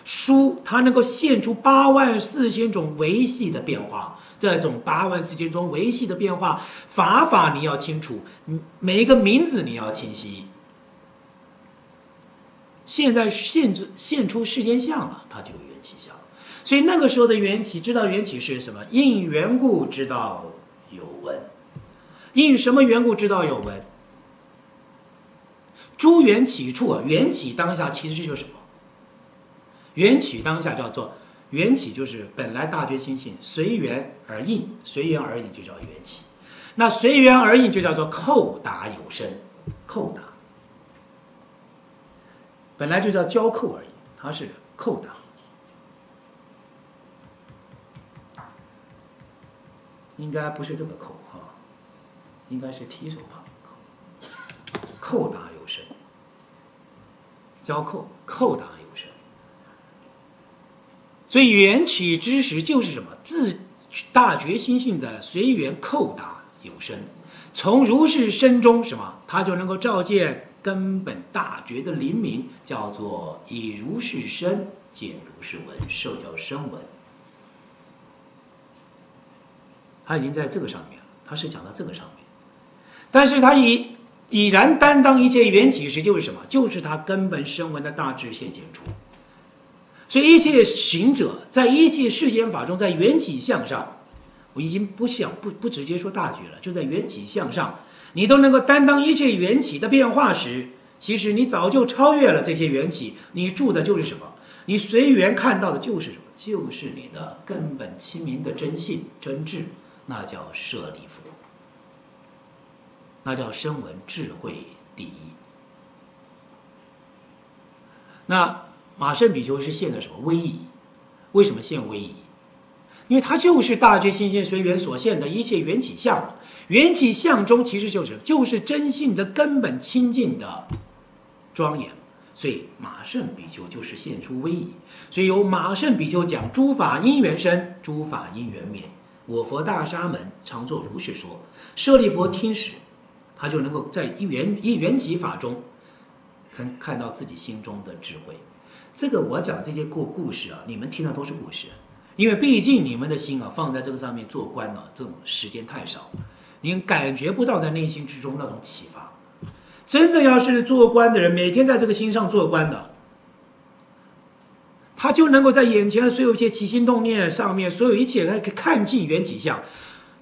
书它能够现出84000种维系的变化，这种84000种维系的变化，法你要清楚，每一个名字你要清晰。现在现出世间相了，它就有缘起相。所以那个时候的缘起，知道缘起是什么？应缘故知道。 有闻，因什么缘故知道有闻？诸缘起处啊，缘起当下其实就是什么？缘起当下叫做缘起，就是本来大觉心性随缘而应，随缘而应就叫缘起。那随缘而应就叫做叩打有声，叩打本来就叫交扣而已，它是叩打。 应该不是这个扣哈，应该是提手旁扣。叩打有声，交扣，叩打有声。所以缘起之时就是什么？自大决心性的随缘叩打有声，从如是声中什么，他就能够照见根本大觉的灵明，叫做以如是声见如是闻，受叫声闻。他已经在这个上面了，他是讲到这个上面，但是他已然担当一切缘起时，就是什么？就是他根本声闻的大智现前处。所以一切行者在一切世间法中，在缘起相上，我已经不直接说大觉了，就在缘起相上，你都能够担当一切缘起的变化时，其实你早就超越了这些缘起，你住的就是什么？你随缘看到的就是什么？就是你的根本清明的真性真智，那叫舍利弗，那叫声闻智慧第一。那马胜比丘是现的什么威仪？为什么现威仪？因为它就是大觉心现随缘所现的一切缘起相，缘起相中其实就是真性的根本清净的庄严，所以马胜比丘就是现出威仪。所以由马胜比丘讲诸法因缘生，诸法因缘灭，我佛大沙门常作如是说。舍利弗听时，他就能够在一缘起法中，看到自己心中的智慧。这个我讲这些故事啊，你们听的都是故事，因为毕竟你们的心啊放在这个上面做官呢，这种时间太少，你感觉不到在内心之中那种启发。真正要是做官的人，每天在这个心上做官的，他就能够在眼前的所有一切起心动念上面，所有一切他可以看尽缘起相。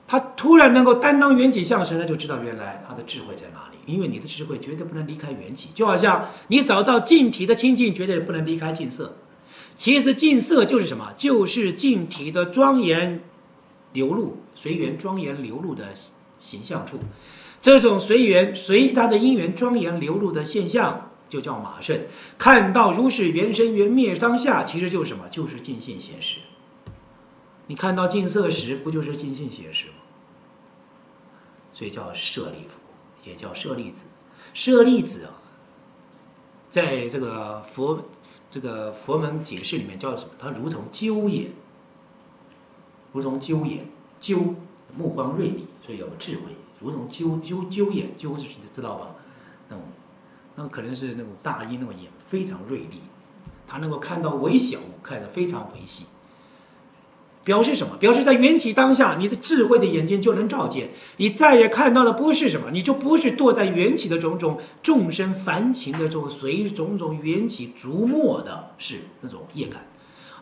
他突然能够担当缘起相时，他就知道原来他的智慧在哪里。因为你的智慧绝对不能离开缘起，就好像你找到净体的清净，绝对不能离开净色。其实净色就是什么？就是净体的庄严流露，随缘庄严流露的形象处。这种随缘随它的因缘庄严流露的现象，就叫马胜。看到如是缘生缘灭当下，其实就是什么？就是净性显实。你看到净色时，不就是净性显实吗？所以叫舍利弗，也叫舍利子。舍利子啊，在这个佛门解释里面叫什么？它如同鸠也，如同鸠也。鸠目光锐利，所以有智慧，如同鸠眼，鸠是知道吧？那种可能是那种大鹰那种眼非常锐利，它能够看到微小物，看得非常微细。表示什么？表示在缘起当下，你的智慧的眼睛就能照见，你再也看到的不是什么，你就不是堕在缘起的种种众生凡情的这种随种种缘起逐没的是那种业感，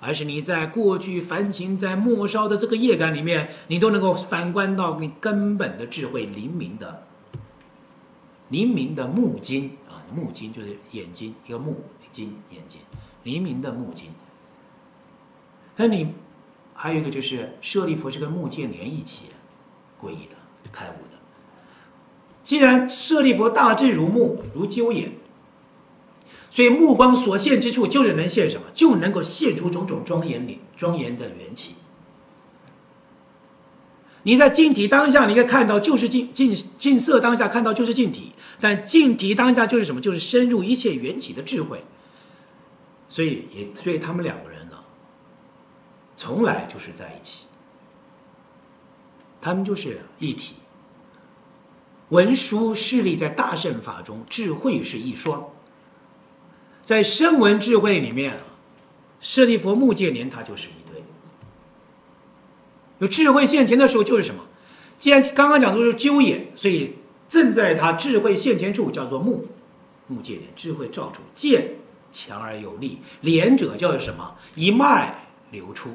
而是你在过去凡情在末梢的这个业感里面，你都能够反观到你根本的智慧灵明的目睛啊，目睛就是眼睛，一个目睛眼睛，灵明的目睛。但你。还有一个就是舍利弗是跟目犍连一起皈依的开悟的。既然舍利弗大智如目如鸠也，所以目光所现之处就是能现什么，就能够现出种种庄严的缘起。你在净体当下，你可以看到就是净色当下看到就是净体，但净体当下就是什么？就是深入一切缘起的智慧。所以他们两个人。从来就是在一起，他们就是一体。文殊势力在大乘法中，智慧是一双。在声闻智慧里面，舍利弗、目犍连他就是一对。有智慧现前的时候就是什么？既然刚刚讲的是鸠也，所以正在他智慧现前处叫做目犍连，智慧照处，见强而有力，连者叫做什么？一脉。流出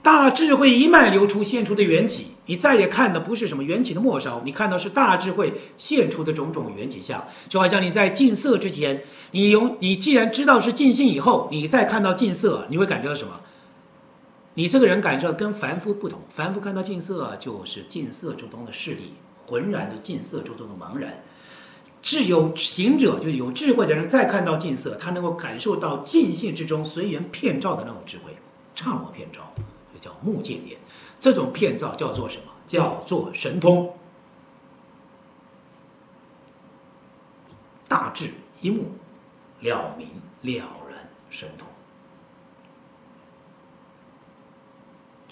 大智慧一脉流出现出的缘起，你再也看的不是什么缘起的末梢，你看到是大智慧现出的种种缘起相。就好像你在净色之前，你既然知道是净性以后，你再看到净色，你会感觉到什么？你这个人感觉到跟凡夫不同，凡夫看到净色就是净色之中的势力，浑然的净色之中的茫然。只有行者，就是有智慧的人，再看到净色，他能够感受到净性之中随缘遍照的那种智慧，刹那遍照，就叫目犍连。这种遍照叫做什么？叫做神通。大智一目了明了然神通，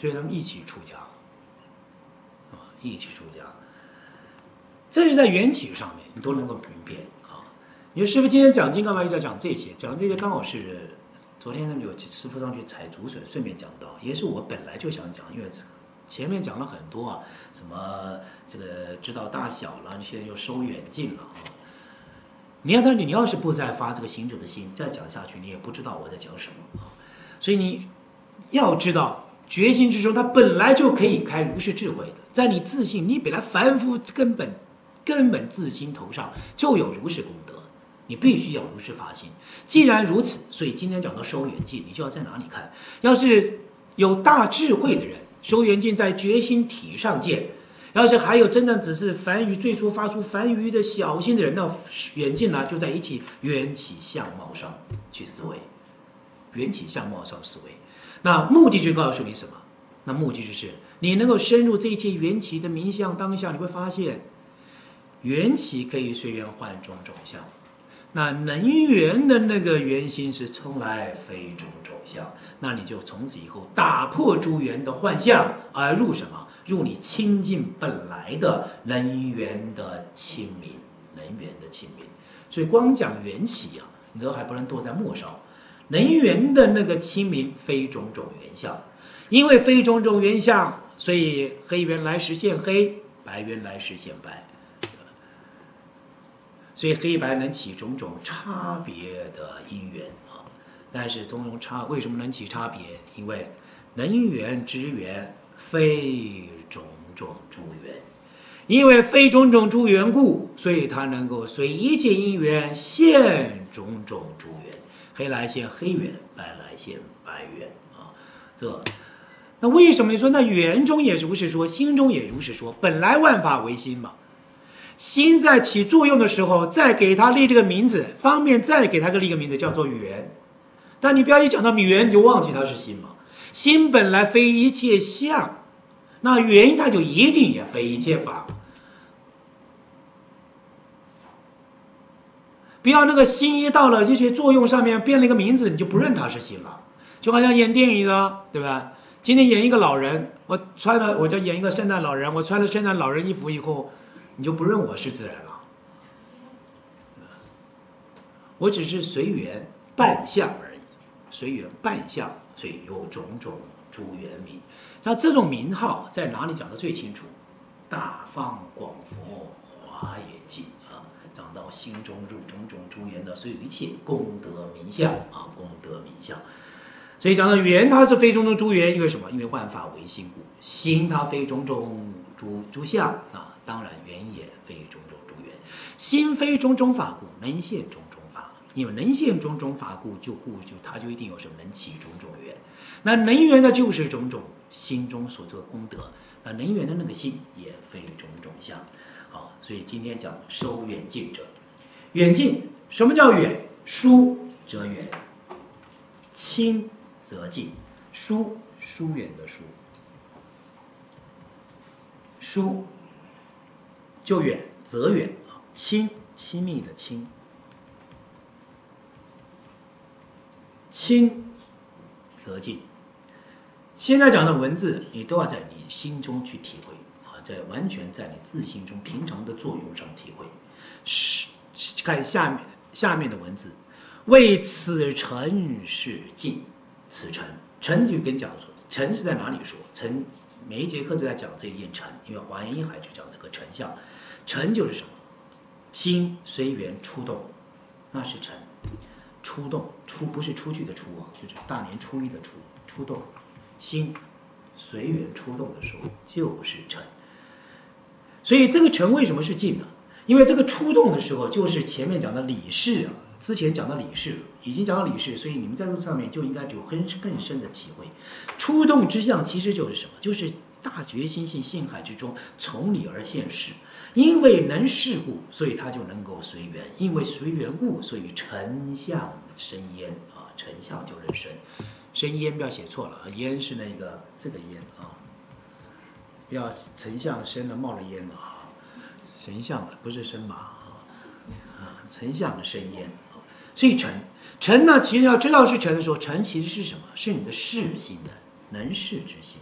所以他们一起出家，啊，一起出家。这是在缘起上面，你都能够明辨啊。你说师父今天讲经干嘛一直要讲这些？讲这些刚好是昨天他们有师父上去采竹笋，顺便讲到，也是我本来就想讲，因为前面讲了很多啊，什么这个知道大小了，现在又收远近了啊。你看他，你要是不再发这个行者的心，再讲下去，你也不知道我在讲什么啊。所以你要知道，决心之中，他本来就可以开如是智慧的，在你自信，你本来凡夫根本自心头上就有如是功德，你必须要如是发心。既然如此，所以今天讲到收远近，你就要在哪里看？要是有大智慧的人。收圆镜在决心体上见，要是还有真正只是凡愚，最初发出凡愚的小心的人，那圆镜呢就在一起缘起相貌上去思维，缘起相貌上思维，那目的就告诉你什么？那目的就是你能够深入这一切缘起的名相当下，你会发现，缘起可以随缘幻种种相，那能缘的那个圆心是从来非种种相，那你就从此以后打破诸缘的幻象，而入什么？入你亲近本来的能缘的清明，能缘的清明。所以光讲缘起啊，你都还不能多在末梢。能缘的那个清明非种种缘相，因为非种种缘相，所以黑缘来实现黑，白缘来实现白。所以黑白能起种种差别的因缘啊，但是种种差为什么能起差别？因为能缘之缘非种种诸缘，因为非种种诸缘故，所以它能够随一切因缘现种种诸缘，黑来现黑缘，白来现白缘啊。这那为什么你说那缘中也如是说，心中也如是说？本来万法唯心嘛。心在起作用的时候，再给它立这个名字，方便再给它立一个名字叫做缘。但你不要一讲到缘，你就忘记它是心嘛。心本来非一切相，那缘它就一定也非一切法。不要那个心一到了这些作用上面变了一个名字，你就不认它是心了。就好像演电影的，对吧？今天演一个老人，我就演一个圣诞老人，我穿了圣诞老人衣服以后。你就不认我是自然了，我只是随缘扮相而已，随缘扮相，所以有种种诸缘名。那这种名号在哪里讲得最清楚？大放广佛华严经啊，讲到心中入种种诸缘的，所以一切功德名相啊，功德名相。所以讲到缘，它是非种种诸缘，因为什么？因为万法唯心故。心它非种种诸相啊。当然，缘也非种种诸缘，心非种种法故，能现种种法。因为能现种种法故，它就一定有什么能起种种缘。那能缘呢，就是种种心中所做的功德。那能缘的那个心也非种种相。好，所以今天讲收远近者，远近什么叫远？疏则远，亲则近。疏远的疏，疏。就远则远，亲亲密的亲，亲则近。现在讲的文字，你都要在你心中去体会啊，在完全在你自心中平常的作用上体会。是看下面的文字，为此诚是近，此诚诚就跟讲说，诚是在哪里说诚。每一节课都在讲这一件诚，因为华严一海就讲这个诚相。诚就是什么？心随缘出动，那是诚。出动出不是出去的出啊，就是大年初一的出，出动。心随缘出动的时候就是诚。所以这个诚为什么是近呢？因为这个出动的时候就是前面讲的理事啊，之前讲到理事，已经讲到理事，所以你们在这上面就应该有更深的体会。出动之相其实就是什么？就是大觉心性性海之中，从理而现事。因为能事故，所以它就能够随缘；因为随缘故，所以成相生焉啊，成相就能生。生焉不要写错了，焉是那个这个焉啊，不要成相生了冒了烟了啊，成相不是生马啊，成相生焉。所以诚呢，其实要知道是诚的时候，诚其实是什么？是你的事心的能事之心，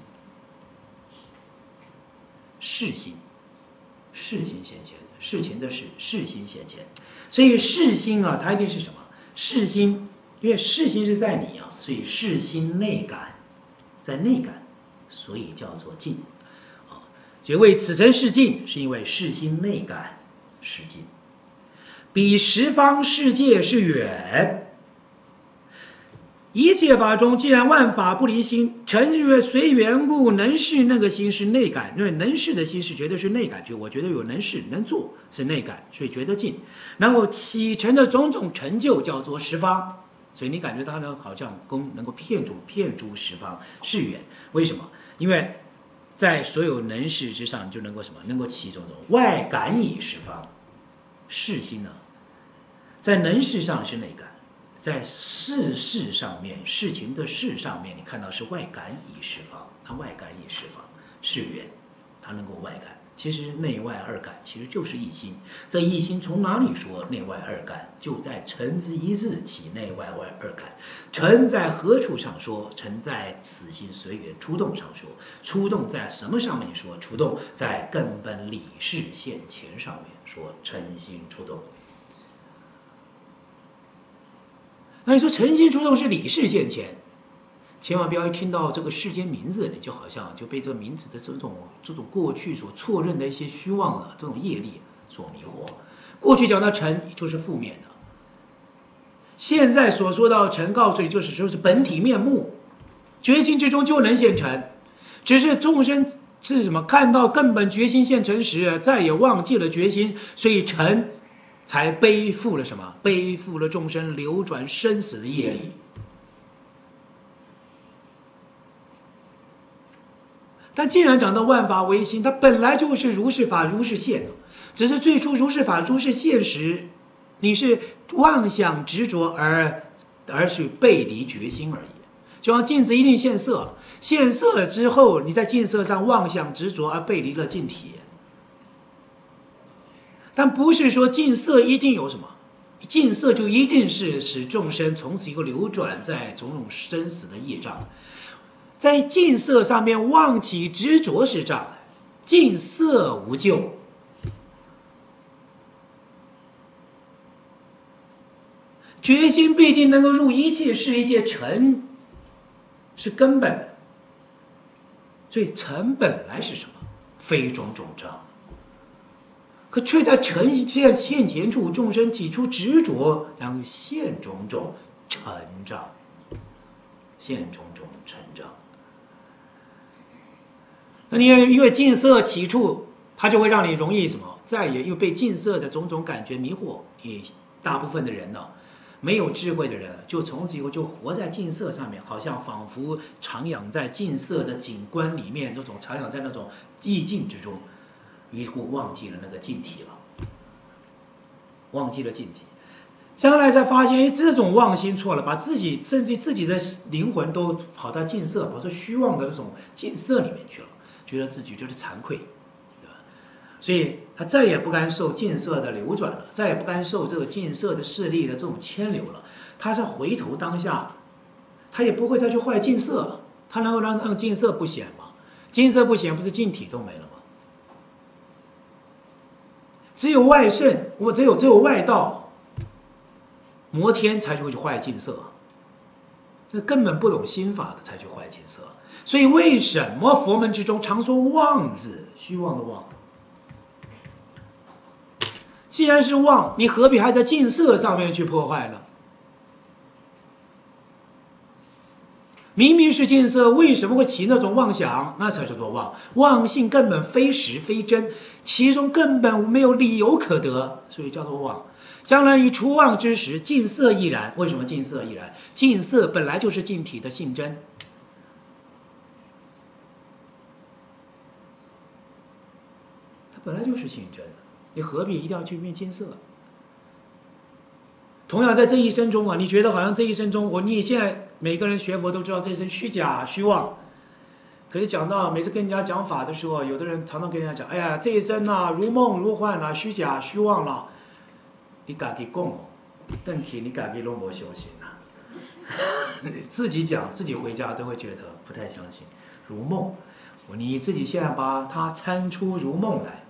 事心，事心现前，事情的事，事心现前。所以事心啊，它一定是什么？事心，因为事心是在你啊，所以事心内感，在内感，所以叫做静。啊，所以为此诚是静，是因为事心内感是静。 彼十方世界是远，一切法中，既然万法不离心，诚曰随缘故，能事那个心是内感，因为能事的心是绝对是内感觉，我觉得有能事能做是内感，所以觉得静。然后启程的种种成就叫做十方，所以你感觉它呢好像能够骗诸十方是远，为什么？因为在所有能事之上，就能够什么？能够起种种外感以十方。 事心呢，在能事上是内感，在事上面，事情的事上面，你看到是外感以十方，它外感以十方是缘，它能够外感。其实内外二感其实就是一心，这一心从哪里说内外二感？就在诚之一字起内外二感。诚在何处上说？诚在此心随缘出动上说。出动在什么上面说？出动在根本理事现前上面。 说诚心出动，那你说诚心出动是理事现前，千万不要一听到这个世间名字，你就好像就被这名字的这种过去所错认的一些虚妄啊，这种业力所迷惑。过去讲到诚就是负面的，现在所说到诚，告诉你就是本体面目，觉心之中就能现诚，只是众生。 是什么？看到根本觉心现成时，再也忘记了觉心，所以诚才背负了什么？背负了众生流转生死的业力。但既然讲到万法唯心，它本来就是如是法如是现的，只是最初如是法如是现时，你是妄想执着而去背离觉心而已。 就像镜子一定现色，现色之后，你在镜色上妄想执着而背离了镜体。但不是说镜色一定有什么，镜色就一定是使众生从此一个流转在种种生死的业障，在镜色上面妄起执着是障碍，镜色无咎。 决心必定能够入一切事一切尘，是根本的。所以尘本来是什么？非种种障，可却在尘现前处，众生起出执着，然后现种种尘障，现种种尘障。那你因为近色起处，它就会让你容易什么？再也又被近色的种种感觉迷惑。你大部分的人呢？ 没有智慧的人，就从此以后就活在镜色上面，好像仿佛徜徉在镜色的景观里面，这种徜徉在那种意境之中，于是乎忘记了那个镜体了，忘记了镜体，将来才发现，哎，这种妄心错了，把自己甚至自己的灵魂都跑到镜色，跑到虚妄的那种镜色里面去了，觉得自己就是惭愧。 所以他再也不甘受镜色的流转了，再也不甘受这个镜色的势力的这种牵流了。他是回头当下，他也不会再去坏镜色了。他能够让镜色不显吗？镜色不显，不是镜体都没了吗？只有外道摩天才会去坏镜色，那根本不懂心法的才去坏镜色。所以为什么佛门之中常说妄字，虚妄的妄？ 既然是妄，你何必还在镜色上面去破坏呢？明明是镜色，为什么会起那种妄想？那才叫做妄。妄性根本非实非真，其中根本没有理由可得，所以叫做妄。将来你除妄之时，镜色亦然。为什么镜色亦然？镜色本来就是镜体的性真。 它本来就是性真。 你何必一定要去灭金色？同样，在这一生中啊，你觉得好像这一生中，你现在每个人学佛都知道这一生虚假虚妄。可是讲到每次跟人家讲法的时候，有的人常常跟人家讲：“哎呀，这一生呐、啊，如梦如幻啦、啊，虚假虚妄啦、啊。”你敢给供哦？邓启，你敢给龙伯修行啊？自己讲自己回家都会觉得不太相信，如梦。你自己现把它参出如梦来。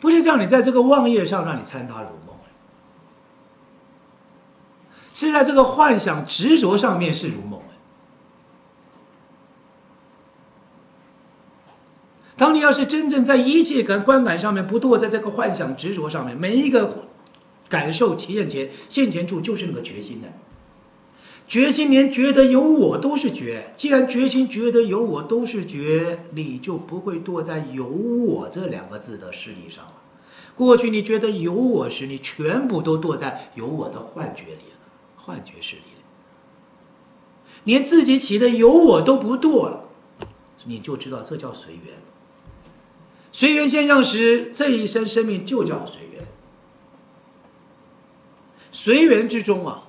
不是叫你在这个妄业上让你参他如梦，是在这个幻想执着上面是如梦。 当你要是真正在一切观感上面不堕在这个幻想执着上面，每一个感受其现前处就是那个决心的。决心连觉得有我都是觉，既然决心觉得有我都是觉，你就不会堕在有我这两个字的势力上了。过去你觉得有我时，你全部都堕在有我的幻觉里了，幻觉势力里，连自己起的有我都不堕了，你就知道这叫随缘。 随缘现象时，这一生生命就叫随缘。随缘之中啊，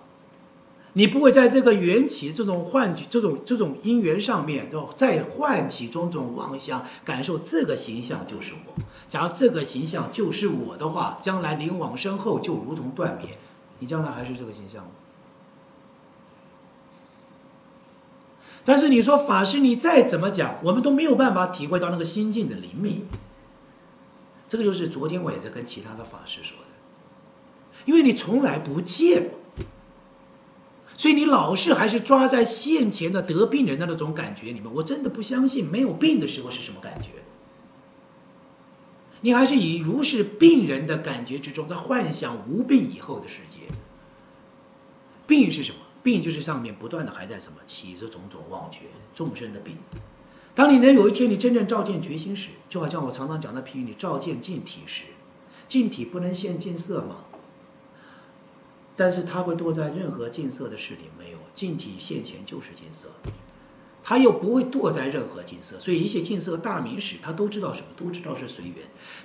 你不会在这个缘起这种幻觉、这种因缘上面，在幻起种种妄想，感受这个形象就是我。假如这个形象就是我的话，将来临往生后就如同断灭，你将来还是这个形象吗？ 但是你说法师，你再怎么讲，我们都没有办法体会到那个心境的灵敏。这个就是昨天我也在跟其他的法师说的，因为你从来不见，所以你老是还是抓在现前的得病人的那种感觉里面。我真的不相信没有病的时候是什么感觉。你还是以如是病人的感觉之中，在幻想无病以后的世界。病是什么？ 病就是上面不断的还在什么起着种种妄觉，众生的病。当你能有一天你真正照见觉心时，就好像我常常讲的譬喻，你照见净体时，净体不能现净色嘛，但是它会堕在任何净色的势力没有，净体现前就是净色，它又不会堕在任何净色，所以一切净色大名时，它都知道什么，都知道是随缘。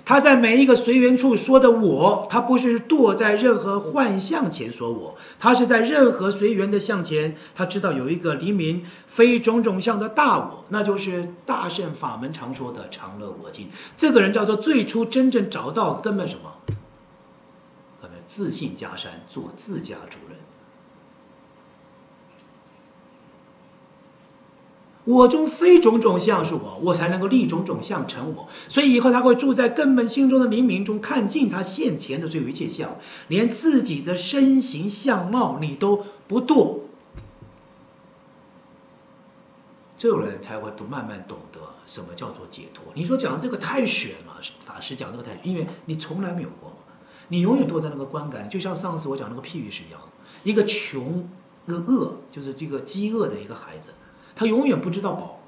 它在每一个随缘处说的我，它不是堕在任何幻象前说我，它是在任何随缘的象前，它知道有一个黎明非种种相的大我，那就是大乘法门常说的常乐我净。这个人叫做最初真正找到根本什么？根本自信家山，做自家主人。 我中非种种相是我，我才能够立种种相成我。所以以后他会住在根本心中的黎明中，看尽他现前的所有一切相，连自己的身形相貌你都不堕。这种人才会慢慢懂得什么叫做解脱。你说讲这个太玄了，法师讲这个太玄，因为你从来没有过，你永远都在那个观感，就像上次我讲那个譬喻是一样，一个穷，饿，就是这个饥饿的一个孩子。 他永远不知道饱，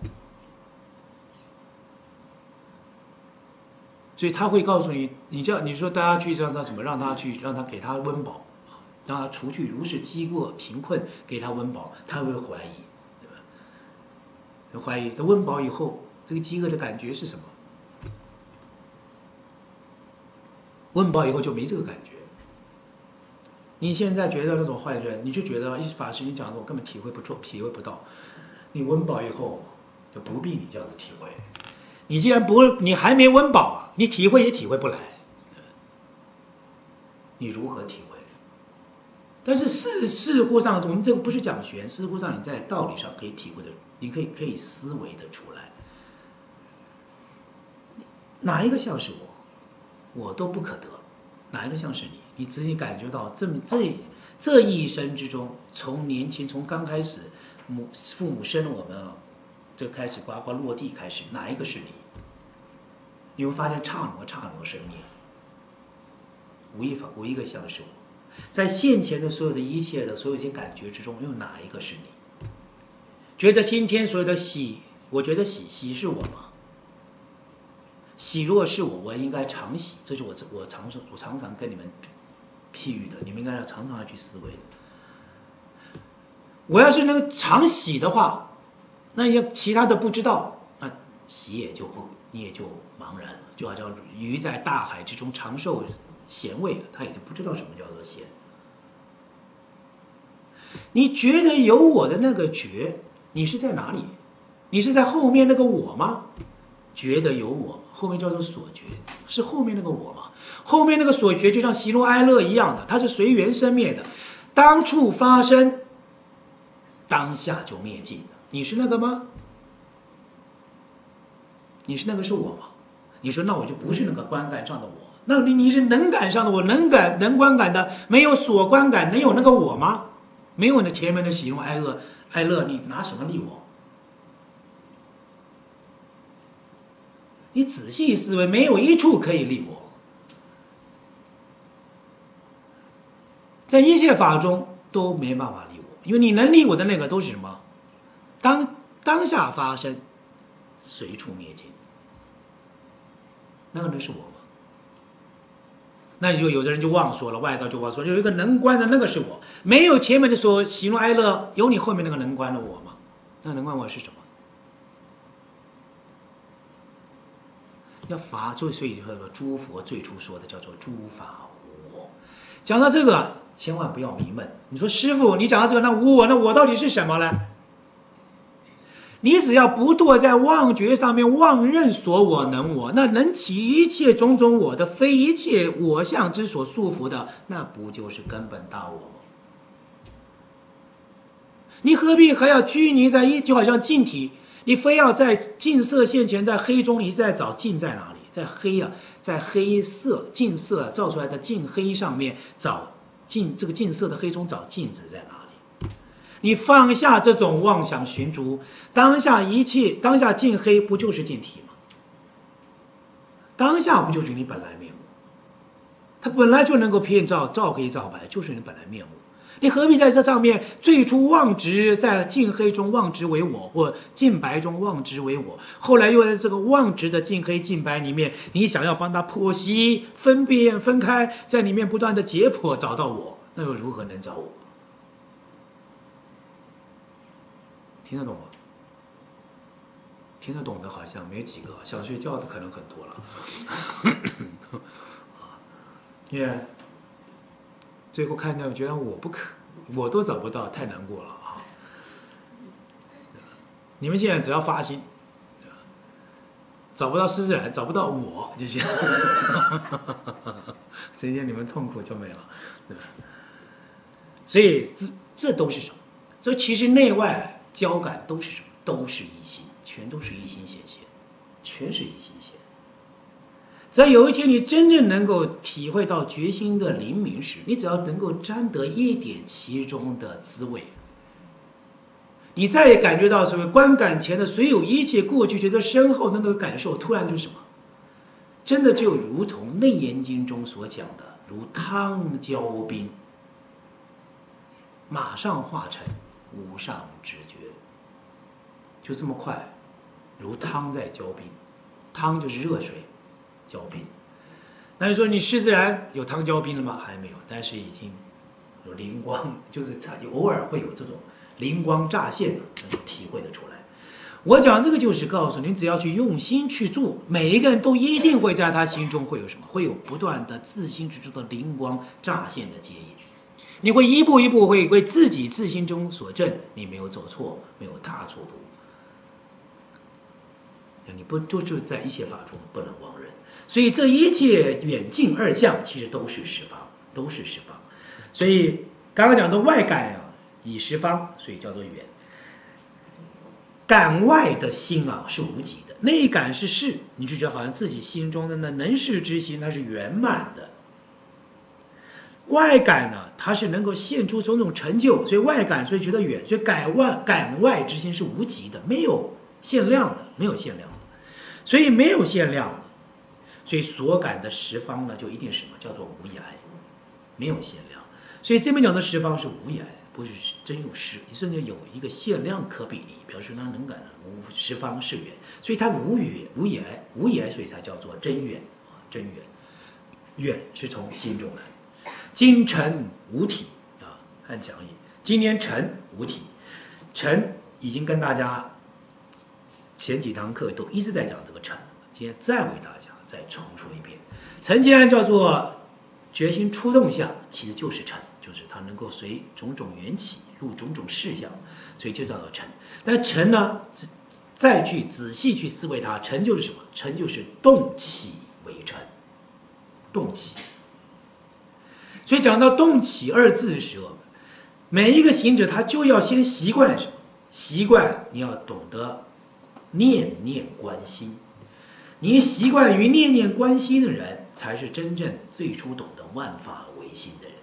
所以他会告诉你，你说大家去让他什么，让他给他温饱，让他除去如是饥饿贫困，给他温饱，他会怀疑，对吧？会怀疑，他温饱以后，这个饥饿的感觉是什么？温饱以后就没这个感觉。你现在觉得那种坏人，你就觉得法师你讲的我根本体会不到。 你温饱以后，就不必你这样子体会。你既然你还没温饱啊，你体会也体会不来。你如何体会？但是似乎上，我们这个不是讲玄，似乎上你在道理上可以体会的，你可以思维的出来。哪一个像是我都不可得；哪一个像是你？你自己感觉到这一生之中，从年轻，从刚开始。 父母生了我们，就开始呱呱落地开始，哪一个是你？你会发现刹那生灭，无一个像是我，在现前的所有的一切的所有一些感觉之中，又哪一个是你？觉得今天所有的喜，我觉得喜是我吗？喜若是我，我应该常喜，这是我常常跟你们譬喻的，你们应该常常要去思维的。 我要是能常喜的话，那些其他的不知道，那喜也就你也就茫然了，就好像鱼在大海之中常受咸味，它也就不知道什么叫做咸。你觉得有我的那个觉，你是在哪里？你是在后面那个我吗？觉得有我，后面叫做所觉，是后面那个我吗？后面那个所觉就像喜怒哀乐一样的，它是随缘生灭的，当处发生。当下就灭尽的。你是那个吗？你是那个是我吗？你说那我就不是那个观感上的我，那你是能感上的我，能观感的，没有所观感，能有那个我吗？没有你前面的喜怒哀乐，你拿什么立我？你仔细思维，没有一处可以立我。在一切法中都没办法立我，因为你能立我的那个都是什么？当下发生，随处灭尽。那个人是我吗？那你就有的人就忘说了，外道就忘说，有一个能观的那个是我，没有前面的所喜怒哀乐，有你后面那个能观的我吗？那能观我是什么？那法最所以说诸佛最初说的叫做诸法无我。讲到这个，千万不要迷闷。你说师父，你讲到这个，那无我，那我到底是什么呢？你只要不堕在妄觉上面，妄认所我能我，那能起一切种种我的，非一切我相之所束缚的，那不就是根本大我吗？你何必还要拘泥在一？就好像净体，你非要在净色现前，在黑中，你一直在找净在哪里？在黑啊，在黑色净色照出来的净黑上面找净，这个净色的黑中找净子在哪里？你放下这种妄想寻逐，当下一切，当下净黑不就是净体吗？当下不就是你本来面目？它本来就能够遍照，照黑照白，就是你本来面目。你何必在这上面最初妄执，在净黑中妄执为我，或净白中妄执为我，后来又在这个妄执的净黑净白里面，你想要帮它剖析、分辨、分开，在里面不断的解剖找到我，那又如何能找我？听得懂吗？听得懂的好像没几个，想睡觉的可能很多了。因为最后看到觉得我都找不到，太难过了啊！你们现在只要发心，找不到施自然，找不到我就行，直接你们痛苦就没了，对吧？所以这都是什么？所以其实内外交感都是什么？都是一心，全都是一心显现，全是一心显。只要有一天你真正能够体会到觉心的灵明时，你只要能够沾得一点其中的滋味，你再也感觉到所谓观感前的所有一切过去觉得身后那个感受，突然就是什么？真的就如同《楞严经》中所讲的，如汤浇冰，马上化成无上直觉，就这么快，如汤在浇冰，汤就是热水浇冰。那你说你是自然有汤浇冰了吗？还没有，但是已经有灵光，就是偶尔会有这种灵光乍现，能够体会得出来。我讲这个就是告诉你，只要去用心去做，每一个人都一定会在他心中会有什么？会有不断的自心之中的灵光乍现的接引。你会一步一步会为自己自心中所证，你没有走错，没有踏错步。你不就是在一切法中不能忘人，所以这一切远近二相其实都是十方，都是十方。所以刚刚讲的外感啊，以十方，所以叫做远。感外的心啊是无极的，内感是事，你就觉得好像自己心中的那能事之心，它是圆满的。外感呢，它是能够现出种种成就，所以外感，所以觉得远，所以感外之心是无极的，没有限量的，没有限量的，所以没有限量的，所以所感的十方呢，就一定是什么叫做无涯，没有限量。所以这边讲的十方是无涯，不是真有实，甚至有一个限量可比拟，表示它能感无十方是远，所以它无涯，所以才叫做真远啊，真远，远是从心中来。今尘无体啊，汉讲义。今天尘无体，尘已经跟大家前几堂课都一直在讲这个尘，今天再为大家再重述一遍。尘既然叫做觉心出动相，其实就是尘，就是它能够随种种缘起入种种事项，所以就叫做尘。但尘呢，再去仔细去思维它，尘就是什么？尘就是动起为尘，动起。所以讲到动起二字时，每一个行者他就要先习惯什么？习惯你要懂得念念观心。你习惯于念念观心的人，才是真正最初懂得万法唯心的人。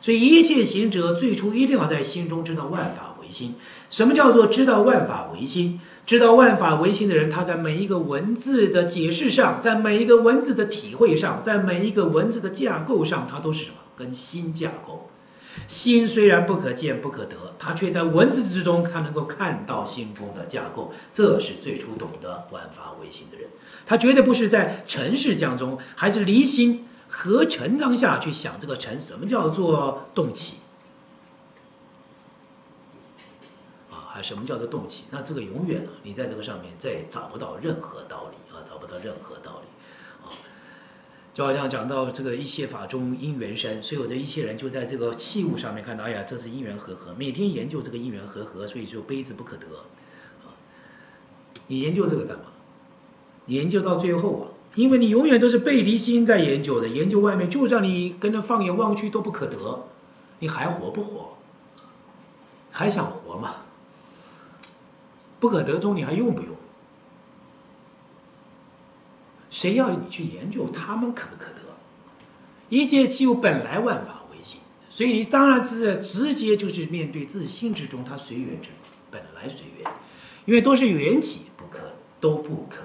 所以一切行者最初一定要在心中知道万法唯心。什么叫做知道万法唯心？知道万法唯心的人，他在每一个文字的解释上，在每一个文字的体会上，在每一个文字的架构上，他都是什么？跟心架构。心虽然不可见不可得，他却在文字之中，他能够看到心中的架构。这是最初懂得万法唯心的人，他绝对不是在尘世当中，还是离心。 和尘当下去想这个尘，什么叫做动起？啊，还什么叫做动起？那这个永远啊，你在这个上面再也找不到任何道理啊，找不到任何道理啊。就好像讲到这个一切法中因缘生，所以有的一些人就在这个器物上面看到，哎呀，这是因缘和合，每天研究这个因缘和合，所以就杯子不可得啊。你研究这个干嘛？研究到最后啊。 因为你永远都是背离心在研究的，研究外面，就算你跟着放眼望去都不可得，你还活不活？还想活吗？不可得中你还用不用？谁要你去研究他们可不可得？一切器物本来万法唯心，所以你当然是直接就是面对自心之中，它随缘之，本来随缘，因为都是缘起，都不可得。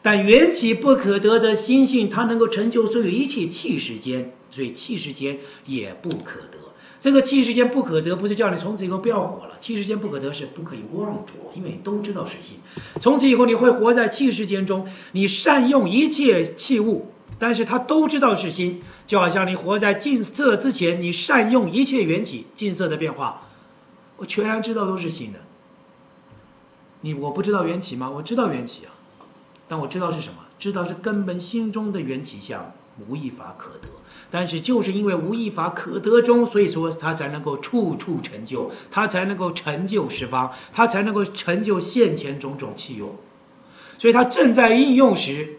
但缘起不可得的心性，它能够成就所有一切器世间，所以器世间也不可得。这个器世间不可得，不是叫你从此以后不要活了。器世间不可得是不可以妄着，因为你都知道是心。从此以后你会活在器世间中，你善用一切器物，但是它都知道是心。就好像你活在净色之前，你善用一切缘起，净色的变化，我全然知道都是心的。我不知道缘起吗？我知道缘起啊。 但我知道是什么？知道是根本心中的缘起相，无一法可得。但是就是因为无一法可得中，所以说它才能够处处成就，它才能够成就十方，它才能够成就现前种种器用。所以它正在应用时，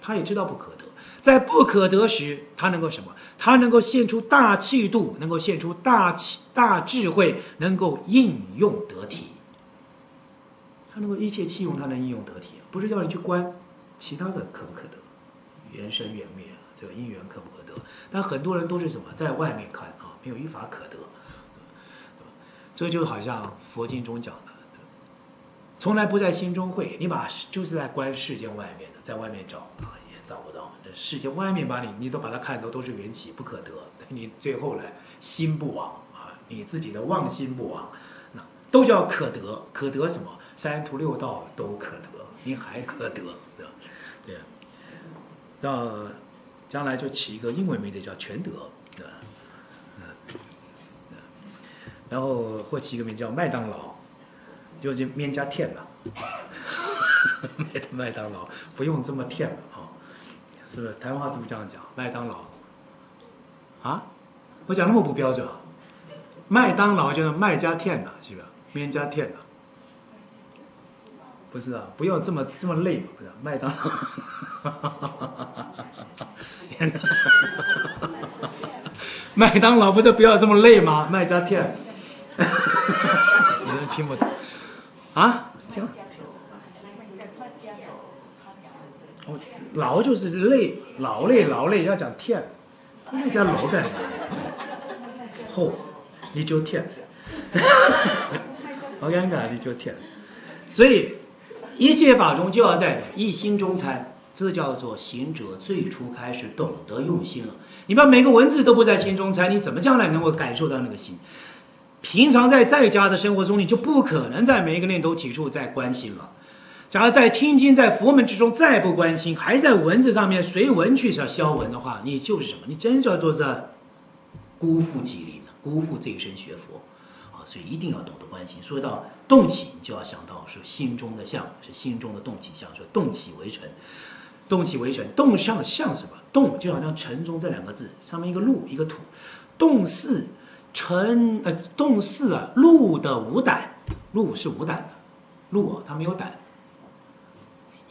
它也知道不可得；在不可得时，它能够什么？它能够现出大气度，能够现出大智慧，能够应用得体。 它能够一切器用，它能应用得体，不是叫你去观其他的可不可得，缘生缘灭，这个因缘可不可得？但很多人都是什么，在外面看啊，没有一法可得，这就好像佛经中讲的，从来不在心中会，你把就是在观世间外面的，在外面找啊也找不到，这世界外面把你都把它看到都是缘起不可得，你最后来心不亡啊，你自己的妄心不亡，那都叫可得，可得什么？ 三途六道都可得，您还可得，对，到将来就起一个英文名字叫全德，对吧？然后或起一个名字叫麦当劳，就是面加甜吧，麦当劳不用这么甜了啊，是不是？台湾话是不是这样讲？麦当劳啊，我讲那么不标准啊？麦当劳就是麦加甜的，是吧？面加甜的。 不是啊，不要这么累嘛！不是、啊、麦当劳，天哪！麦当劳不是不要这么累吗？麦加天，你真听不懂啊？讲哦，劳就是累，劳累要讲天，麦加劳干嘛？吼、哦，你就天，好尴尬，你就天，所以。 一切法中就要在一心中参，这叫做行者最初开始懂得用心了。你把每个文字都不在心中参，你怎么将来能够感受到那个心？平常在家的生活中，你就不可能在每一个念头起处在关心了。假如在听经、在佛门之中再不关心，还在文字上面随文去消文的话，你就是什么？你真叫做这辜负己力呢，辜负这一生学佛。 所以一定要懂得关心。说到动起，你就要想到是心中的相，是心中的动起相。说动起为尘，动起为尘，动上像什么？动就好像“尘”中这两个字，上面一个露，一个土。动似尘，动似啊，鹿的无胆，鹿是无胆的，鹿啊，它没有胆。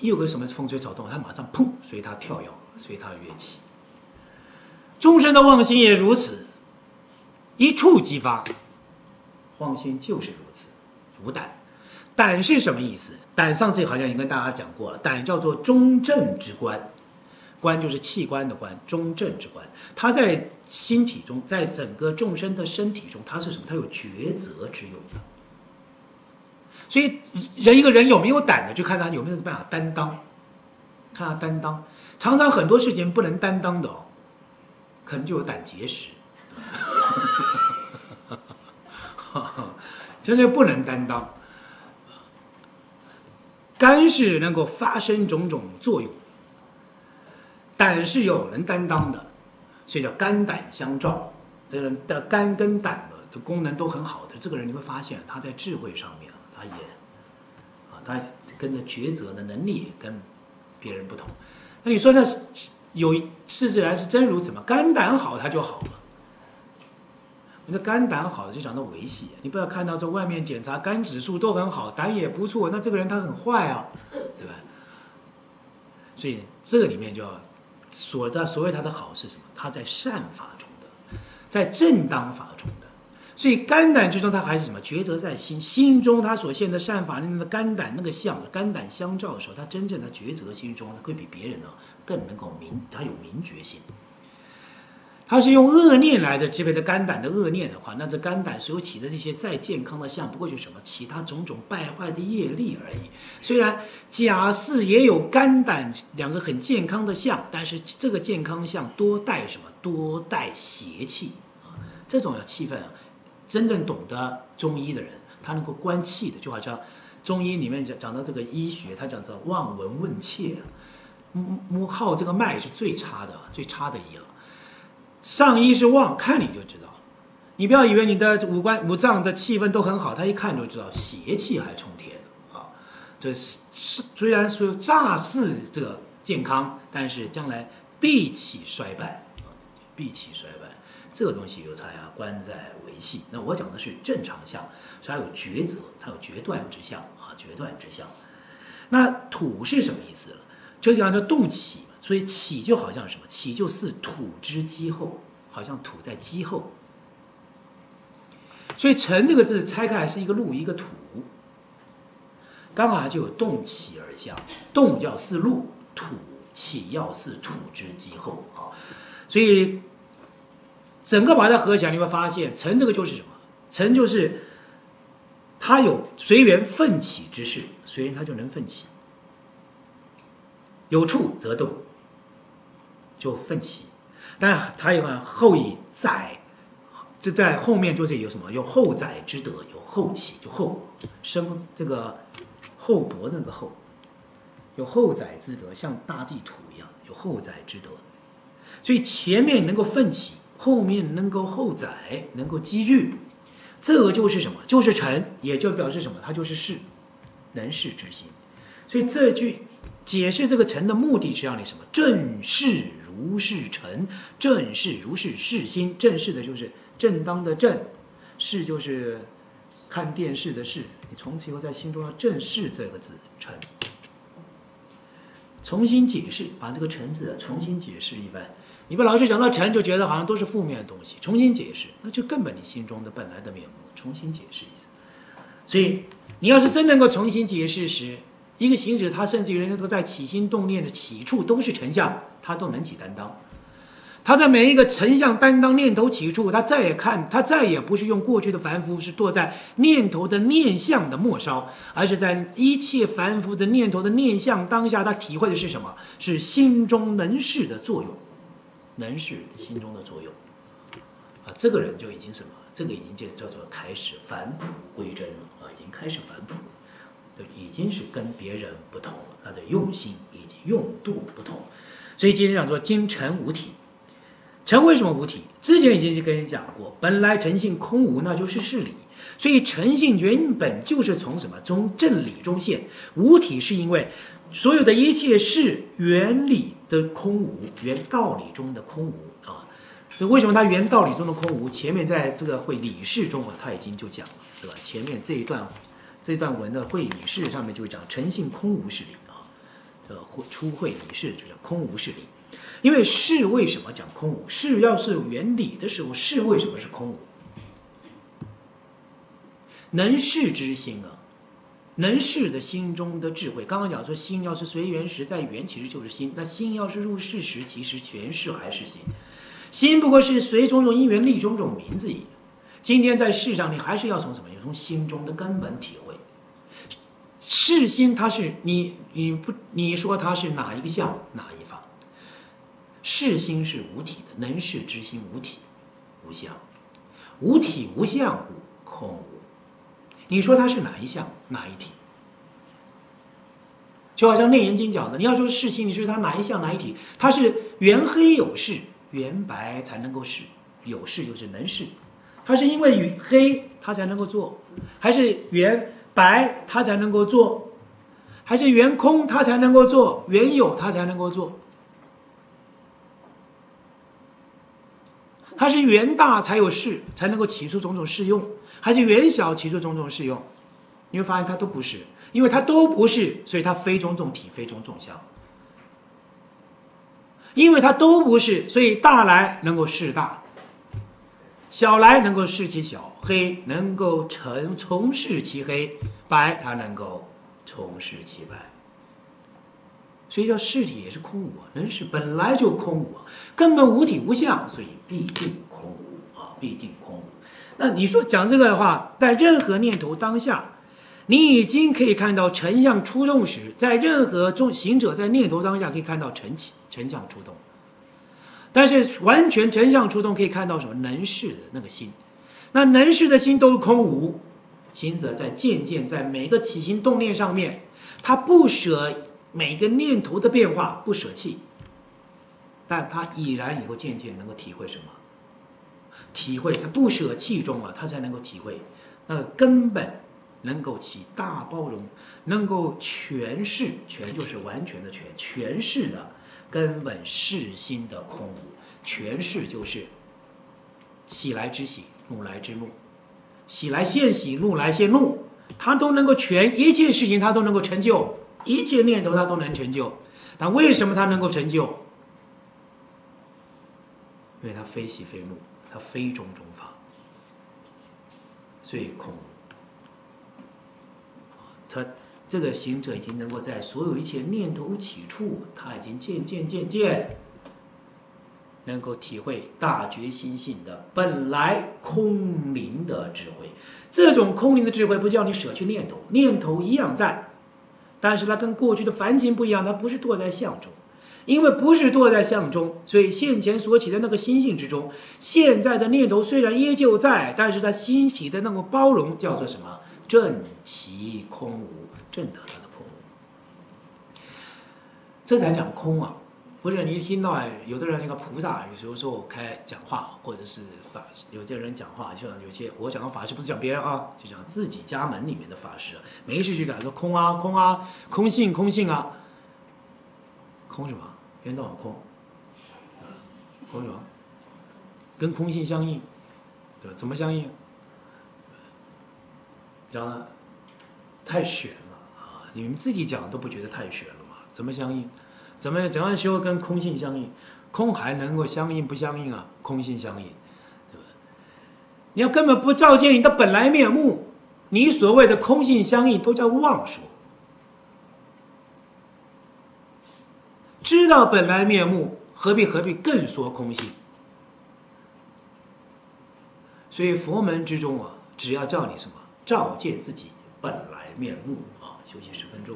一有个什么风吹草动，它马上砰，所以它跳摇，所以它跃起。众生的妄心也如此。一触即发。晃心就是如此，无胆。胆是什么意思？胆上次好像也跟大家讲过了，胆叫做中正之官，官就是器官的官，中正之官。它在心体中，在整个众生的身体中，它是什么？它有抉择之用的。所以一个人有没有胆呢，就看他有没有办法担当，看他担当。常常很多事情不能担当的哦，可能就有胆结石。就是不能担当。肝是能够发生种种作用，胆是有人担当的，所以叫肝胆相照。这人的肝跟胆的功能都很好的，这个人你会发现他在智慧上面，他跟着抉择的能力也跟别人不同。那你说那事自然是真如此吗？肝胆好他就好了。那肝胆好就讲到维系，你不要看到这外面检查肝指数都很好，胆也不错，那这个人他很坏啊，对吧？所以这个里面就要所谓他的好是什么？他在善法中的，在正当法中的。所以肝胆之中，他还是什么？抉择在心，心中他所现的善法，那个肝胆那个相，肝胆相照的时候，他真正的抉择心中，他会比别人呢更能够明，他有明觉性。他是用恶念来的支配的肝胆的恶念的话，那这肝胆所有起的这些再健康的相，不过就什么其他种种败坏的业力而已。虽然假似也有肝胆两个很健康的相，但是这个健康相多带什么？多带邪气啊！这种气氛啊，真正懂得中医的人，他能够观气的，就好像中医里面讲到这个医学，他讲到望闻问切，摸号这个脉是最差的，最差的医了。上医是望，看你就知道，你不要以为你的五脏的气氛都很好，他一看就知道邪气还冲天啊！这虽然说乍似这个健康，但是将来必起衰败啊，必起衰败。这个东西由他呀关在维系。那我讲的是正常相，所以它有抉择，它有决断之相啊，决断之相。那土是什么意思了？就讲叫动起。所以起就好像什么？起就似土之积后，好像土在积后。所以成这个字拆开来是一个露一个土，刚好就有动起而下，动叫似露，土起要似土之积后啊。所以整个把它合起来，你会发现成这个就是什么？成就是它有随缘奋起之势，随缘它就能奋起，有处则动。就奋起，但它有后以载，这在后面就是有什么？有后载之德，有后起，就后生这个厚薄那个厚，有后载之德，像大地土一样有后载之德。所以前面能够奋起，后面能够后载，能够积聚，这个就是什么？就是成，也就表示什么？它就是事，能事之心。所以这句解释这个成的目的是让你什么？正是如是成，正是如是是心。正是的就是正当的正，是就是看电视的视。你从此以后在心中要正视这个字成，重新解释，把这个成字重新解释一番。你们老是讲到成，就觉得好像都是负面的东西，重新解释，那就更把你心中的本来的面目重新解释一下。所以你要是真能够重新解释时，一个行者，他甚至于人都在起心动念的起处都是成相，他都能起担当。他在每一个成相担当念头起处，他再也不是用过去的凡夫是堕在念头的念相的末梢，而是在一切凡夫的念头的念相当下，他体会的是什么？是心中能事的作用，能事心中的作用。啊，这个人就已经什么？这个已经就叫做开始返璞归真了啊，已经开始返璞。对，已经是跟别人不同了，他的用心以及用度不同。所以今天讲说今成无体，成为什么无体？之前已经跟你讲过，本来诚性空无，那就是是理。所以诚性原本就是从什么？从正理中现。无体是因为所有的一切是原理的空无，原道理中的空无啊。所以为什么它原道理中的空无？前面在这个会理事中啊，他已经就讲了，对吧？前面这段文的会理事上面就讲诚性空无是理啊，出会理事就讲空无是理。因为是为什么讲空无？是要是有原理的时候，是为什么是空无？能事之心啊，能事的心中的智慧。刚刚讲说心要是随缘识，在缘其实就是心，那心要是入世时，其实全是还是心。心不过是随种种因缘立种种名字一样。今天在世上，你还是要从什么？从心中的根本体会。是心，它是你说它是哪一个相哪一法？是心是无体的，能事之心无体无相，无体无相故空无。你说它是哪一相哪一体？就好像《内严经》讲的，你要说是心，你说它哪一相哪一体？它是圆黑有事，圆白才能够是有事，就是能事。它是因为黑它才能够做，还是圆？白它才能够做，还是圆空它才能够做，圆有它才能够做。它是圆大才有事，才能够起出种种适用，还是圆小起出种种适用？你会发现它都不是，因为它都不是，所以它非种种体，非种种相。因为它都不是，所以大来能够是大，小来能够视其小，黑能够从事其黑，白它能够从事其白。所以叫是体也是空无，能是本来就空无，根本无体无相，所以必定空无啊，必定空无。那你说讲这个的话，在任何念头当下，你已经可以看到尘相出动时，在任何行者在念头当下可以看到尘相出动。但是完全尘相出动，可以看到什么？能事的那个心，那能事的心都是空无。行者在在每个起心动念上面，他不舍每个念头的变化，不舍弃，但他已然以后渐渐能够体会什么？体会他不舍弃中啊，他才能够体会那根本能够起大包容，能够全是，全就是完全的全，全是的。根本是心的空无，全是就是喜来之喜，怒来之怒，喜来现喜，怒来现怒，他都能够全，一切事情他都能够成就，一切念头他都能成就。但为什么他能够成就？因为他非喜非怒，他非种种法，所以空无。他这个行者已经能够在所有一切念头起处，他已经渐渐能够体会大觉心性的本来空灵的智慧。这种空灵的智慧不叫你舍去念头，念头一样在，但是它跟过去的凡情不一样，它不是堕在相中，因为不是堕在相中，所以现前所起的那个心性之中，现在的念头虽然依旧在，但是它心起的那种包容叫做什么？正其空无，正得他的空无，这才讲空啊！不是你一听到有的人那个菩萨，有时候讲话，或者是法，有些人讲话，就像有些我讲的法师，不是讲别人啊，就讲自己家门里面的法师，没事就敢说空啊空啊，空性空性啊，空什么？原道很空，空什么？跟空性相应，对吧？怎么相应？讲的太玄了啊！你们自己讲都不觉得太玄了嘛？怎么相应？怎样修跟空性相应？空还能够相应不相应啊？空性相应，对吧？你要根本不照见你的本来面目，你所谓的空性相应都叫妄说。知道本来面目，何必更说空性？所以佛门之中啊，只要叫你什么？照见自己本来面目啊！休息10分钟。